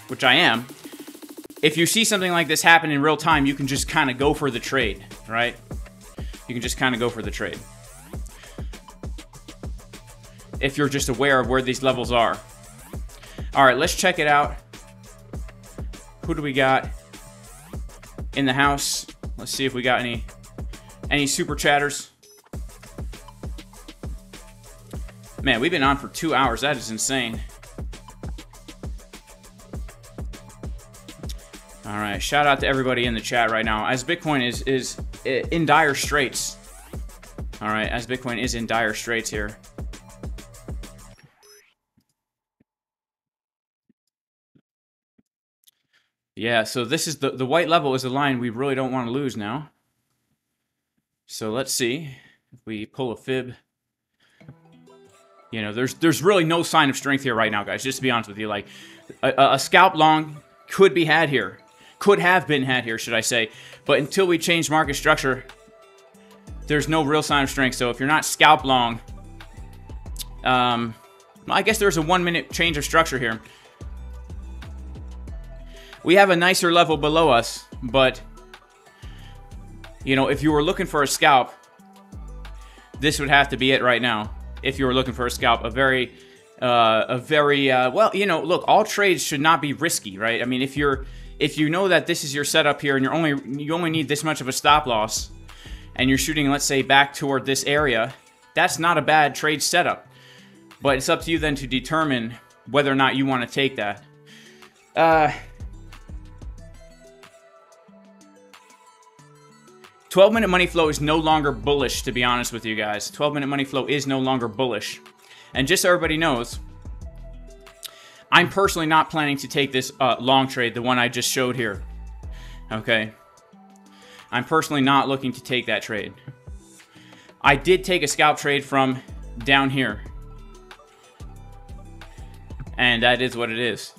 which I am, if you see something like this happen in real time, you can just kind of go for the trade, right? You can just kind of go for the trade if you're just aware of where these levels are. All right, let's check it out. Who do we got in the house? Let's see if we got any super chatters. Man, we've been on for 2 hours. That is insane. All right, shout out to everybody in the chat right now. As Bitcoin is in dire straits. All right, as Bitcoin is in dire straits here. Yeah, so this is the white level is the line we really don't want to lose now. So let's see if we pull a fib. You know, there's really no sign of strength here right now, guys. Just to be honest with you, like a scalp long could be had here. Could have been had here, should I say. But until we change market structure, there's no real sign of strength. So if you're not scalp long, I guess there's a 1 minute change of structure here. We have a nicer level below us, but, you know, if you were looking for a scalp, this would have to be it right now. If you were looking for a scalp, well, you know, look, all trades should not be risky, right? I mean, if you know that this is your setup here and you only need this much of a stop loss and you're shooting, let's say, back toward this area, that's not a bad trade setup. But it's up to you then to determine whether or not you want to take that. Uh, 12-minute money flow is no longer bullish, to be honest with you guys. 12-minute money flow is no longer bullish. And just so everybody knows, I'm personally not planning to take this long trade, the one I just showed here. Okay? I'm personally not looking to take that trade. I did take a scalp trade from down here. And that is what it is.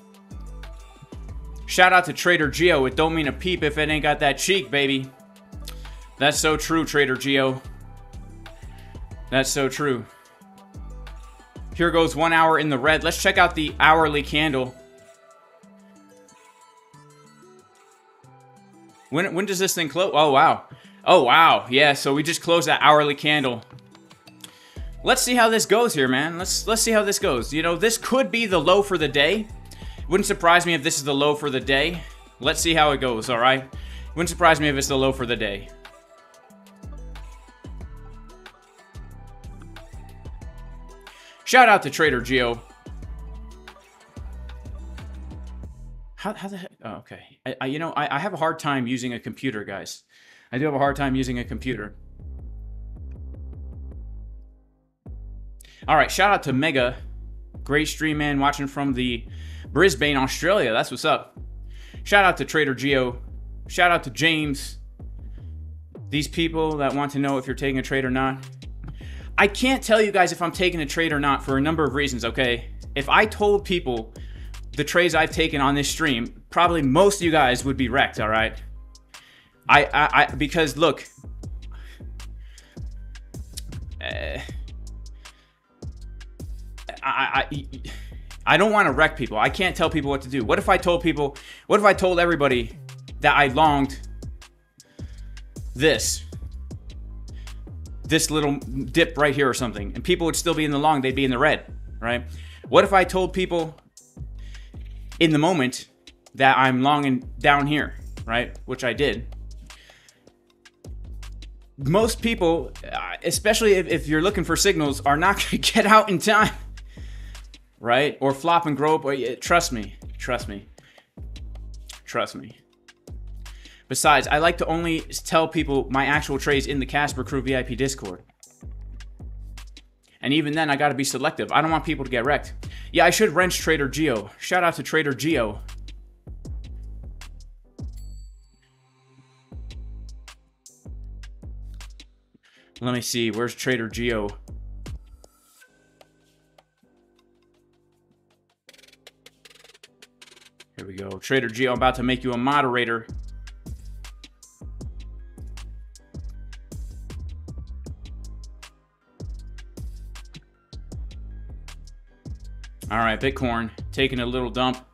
Shout out to Trader Geo. It don't mean a peep if it ain't got that cheek, baby. That's so true, Trader Geo. That's so true. Here goes 1 hour in the red. Let's check out the hourly candle. When does this thing close? Oh, wow. Oh, wow. Yeah, so we just closed that hourly candle. Let's see how this goes here, man. Let's see how this goes. You know, this could be the low for the day. Wouldn't surprise me if this is the low for the day. Let's see how it goes, all right? Wouldn't surprise me if it's the low for the day. Shout out to Trader Geo. How the heck? Oh, okay. You know, I have a hard time using a computer, guys. I do have a hard time using a computer. All right. Shout out to Mega. Great stream, man. Watching from the Brisbane, Australia. That's what's up. Shout out to Trader Geo. Shout out to James. These people that want to know if you're taking a trade or not. I can't tell you guys if I'm taking a trade or not for a number of reasons, okay? If I told people the trades I've taken on this stream, probably most of you guys would be wrecked, all right? Because look, I don't want to wreck people. I can't tell people what to do. What if I told people, what if I told everybody that I longed this little dip right here or something, and people would still be in the long, they'd be in the red, right? What if I told people in the moment that I'm longing down here, right? Which I did. Most people, especially if you're looking for signals, are not going to get out in time, right? Or flop and grow up. Trust me, trust me, trust me. Besides, I like to only tell people my actual trades in the Casper Crew VIP Discord. And even then, I got to be selective. I don't want people to get wrecked. Yeah, I should wrench Trader Geo. Shout out to Trader Geo. Let me see. Where's Trader Geo? Here we go. Trader Geo, I'm about to make you a moderator. All right, Bitcoin, taking a little dump.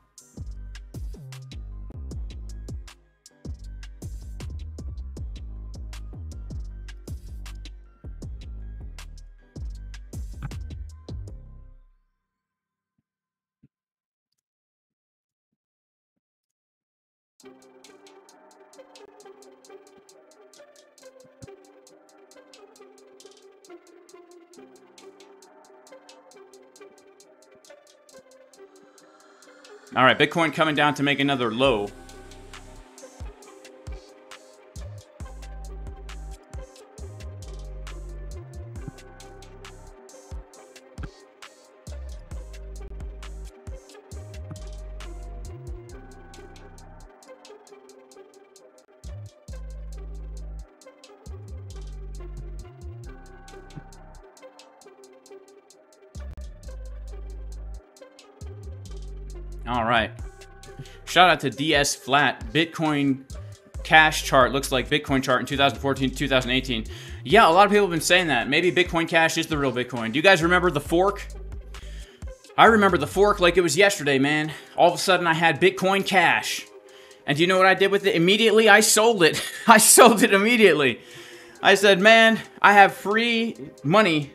All right, Bitcoin coming down to make another low. All right. Shout out to DS Flat. Bitcoin Cash chart looks like Bitcoin chart in 2014 to 2018. Yeah, a lot of people have been saying that. Maybe Bitcoin Cash is the real Bitcoin. Do you guys remember the fork? I remember the fork like it was yesterday, man. All of a sudden, I had Bitcoin Cash. And do you know what I did with it? Immediately, I sold it. I sold it immediately. I said, man, I have free money.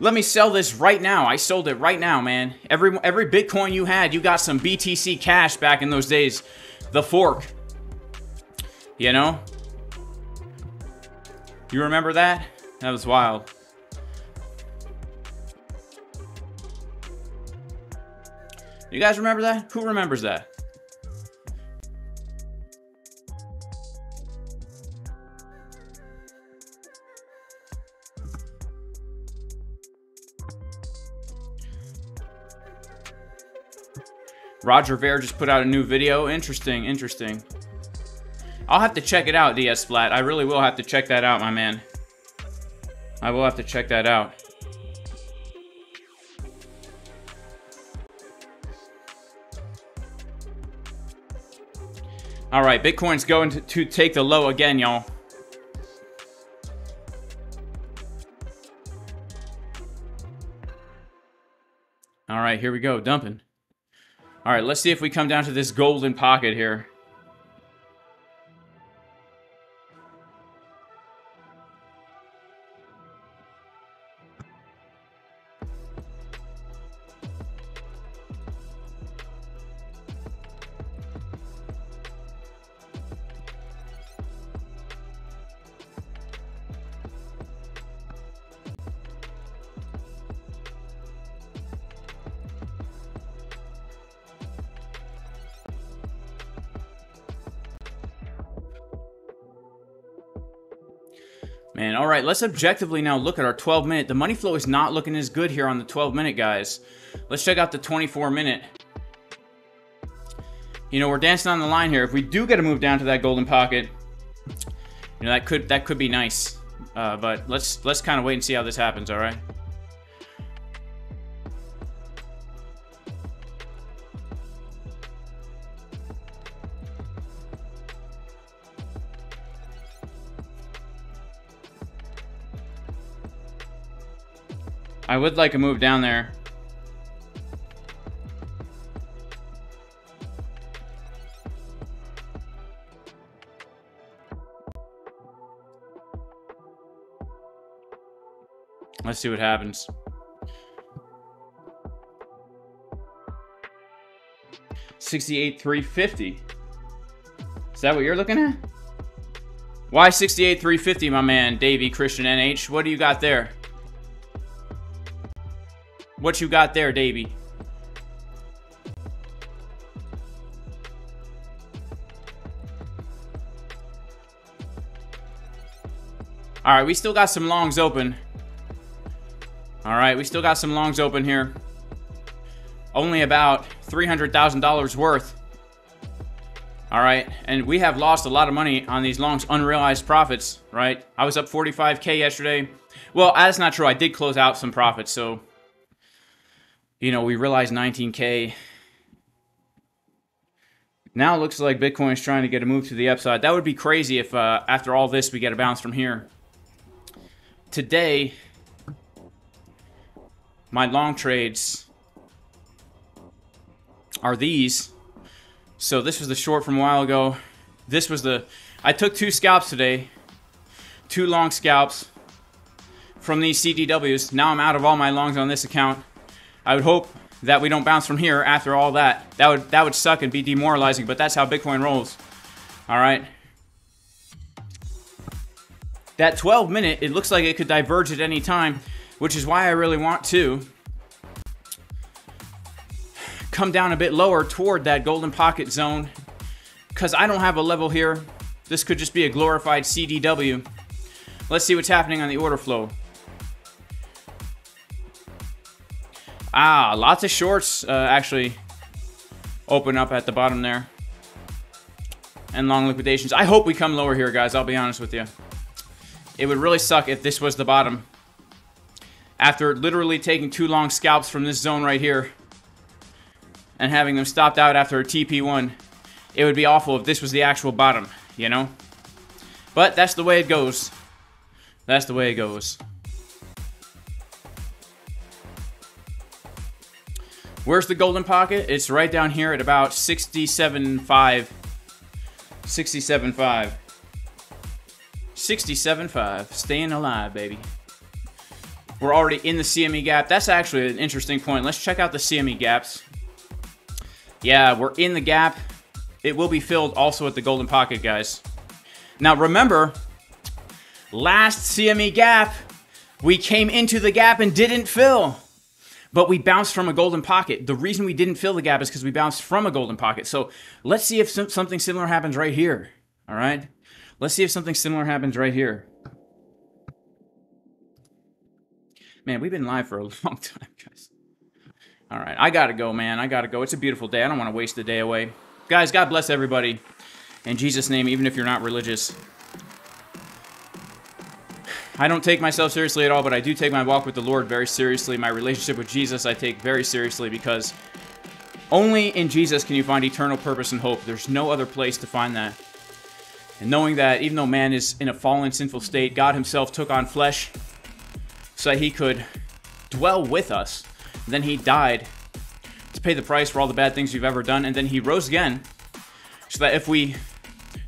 Let me sell this right now. I sold it right now, man. Every Bitcoin you had, you got some BTC Cash back in those days. The fork. You know? You remember that? That was wild. You guys remember that? Who remembers that? Roger Ver just put out a new video. Interesting, interesting. I'll have to check it out, DS Flat. I really will have to check that out, my man. I will have to check that out. All right, Bitcoin's going to take the low again, y'all. All right, here we go, dumping. All right, let's see if we come down to this golden pocket here. Man, all right, let's objectively now look at our 12-minute. The money flow is not looking as good here on the 12-minute, guys. Let's check out the 24-minute. You know, we're dancing on the line here. If we do get to move down to that golden pocket, you know, that could be nice. But let's kind of wait and see how this happens, all right? I would like a move down there. Let's see what happens. $68,350. Is that what you're looking at? Why $68,350, my man, Davey Christian NH? What do you got there? What you got there, Davey? All right, we still got some longs open. All right, we still got some longs open here. Only about $300,000 worth. All right, and we have lost a lot of money on these longs, unrealized profits, right? I was up 45K yesterday. Well, that's not true. I did close out some profits, so, you know, we realized 19K. Now it looks like Bitcoin is trying to get a move to the upside. That would be crazy if after all this, we get a bounce from here. Today, my long trades are these. So this was the short from a while ago. This was the, I took two scalps today, two long scalps from these CDWs. Now I'm out of all my longs on this account. I would hope that we don't bounce from here after all that. That would suck and be demoralizing, but that's how Bitcoin rolls. All right. That 12-minute, it looks like it could diverge at any time, which is why I really want to come down a bit lower toward that golden pocket zone, because I don't have a level here. This could just be a glorified CDW. Let's see what's happening on the order flow. Ah, lots of shorts actually open up at the bottom there. And long liquidations. I hope we come lower here, guys. I'll be honest with you. It would really suck if this was the bottom. After literally taking two long scalps from this zone right here, and having them stopped out after a TP1, it would be awful if this was the actual bottom, you know? But that's the way it goes. That's the way it goes. Where's the golden pocket? It's right down here at about 67.5. 67.5. 67.5. Staying alive, baby. We're already in the CME gap. That's actually an interesting point. Let's check out the CME gaps. Yeah, we're in the gap. It will be filled also at the golden pocket, guys. Now remember, last CME gap, we came into the gap and didn't fill, but we bounced from a golden pocket. The reason we didn't fill the gap is because we bounced from a golden pocket. So let's see if something similar happens right here. All right, let's see if something similar happens right here. Man, we've been live for a long time, guys. All right, I gotta go, man. I gotta go. It's a beautiful day. I don't want to waste the day away. Guys, God bless everybody. In Jesus' name, even if you're not religious. I don't take myself seriously at all, but I do take my walk with the Lord very seriously. My relationship with Jesus I take very seriously, because only in Jesus can you find eternal purpose and hope. There's no other place to find that. And knowing that even though man is in a fallen, sinful state, God himself took on flesh so that he could dwell with us. Then he died to pay the price for all the bad things we've ever done. And then he rose again so that if we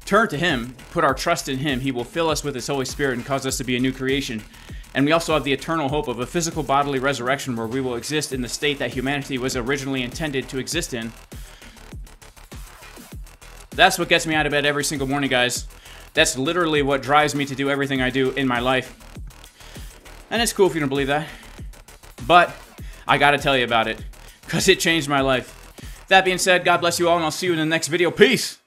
turn to him, put our trust in him, he will fill us with his Holy Spirit and cause us to be a new creation. And we also have the eternal hope of a physical bodily resurrection where we will exist in the state that humanity was originally intended to exist in. That's what gets me out of bed every single morning, guys. That's literally what drives me to do everything I do in my life. And it's cool if you don't believe that. But I gotta tell you about it, because it changed my life. That being said, God bless you all, and I'll see you in the next video. Peace!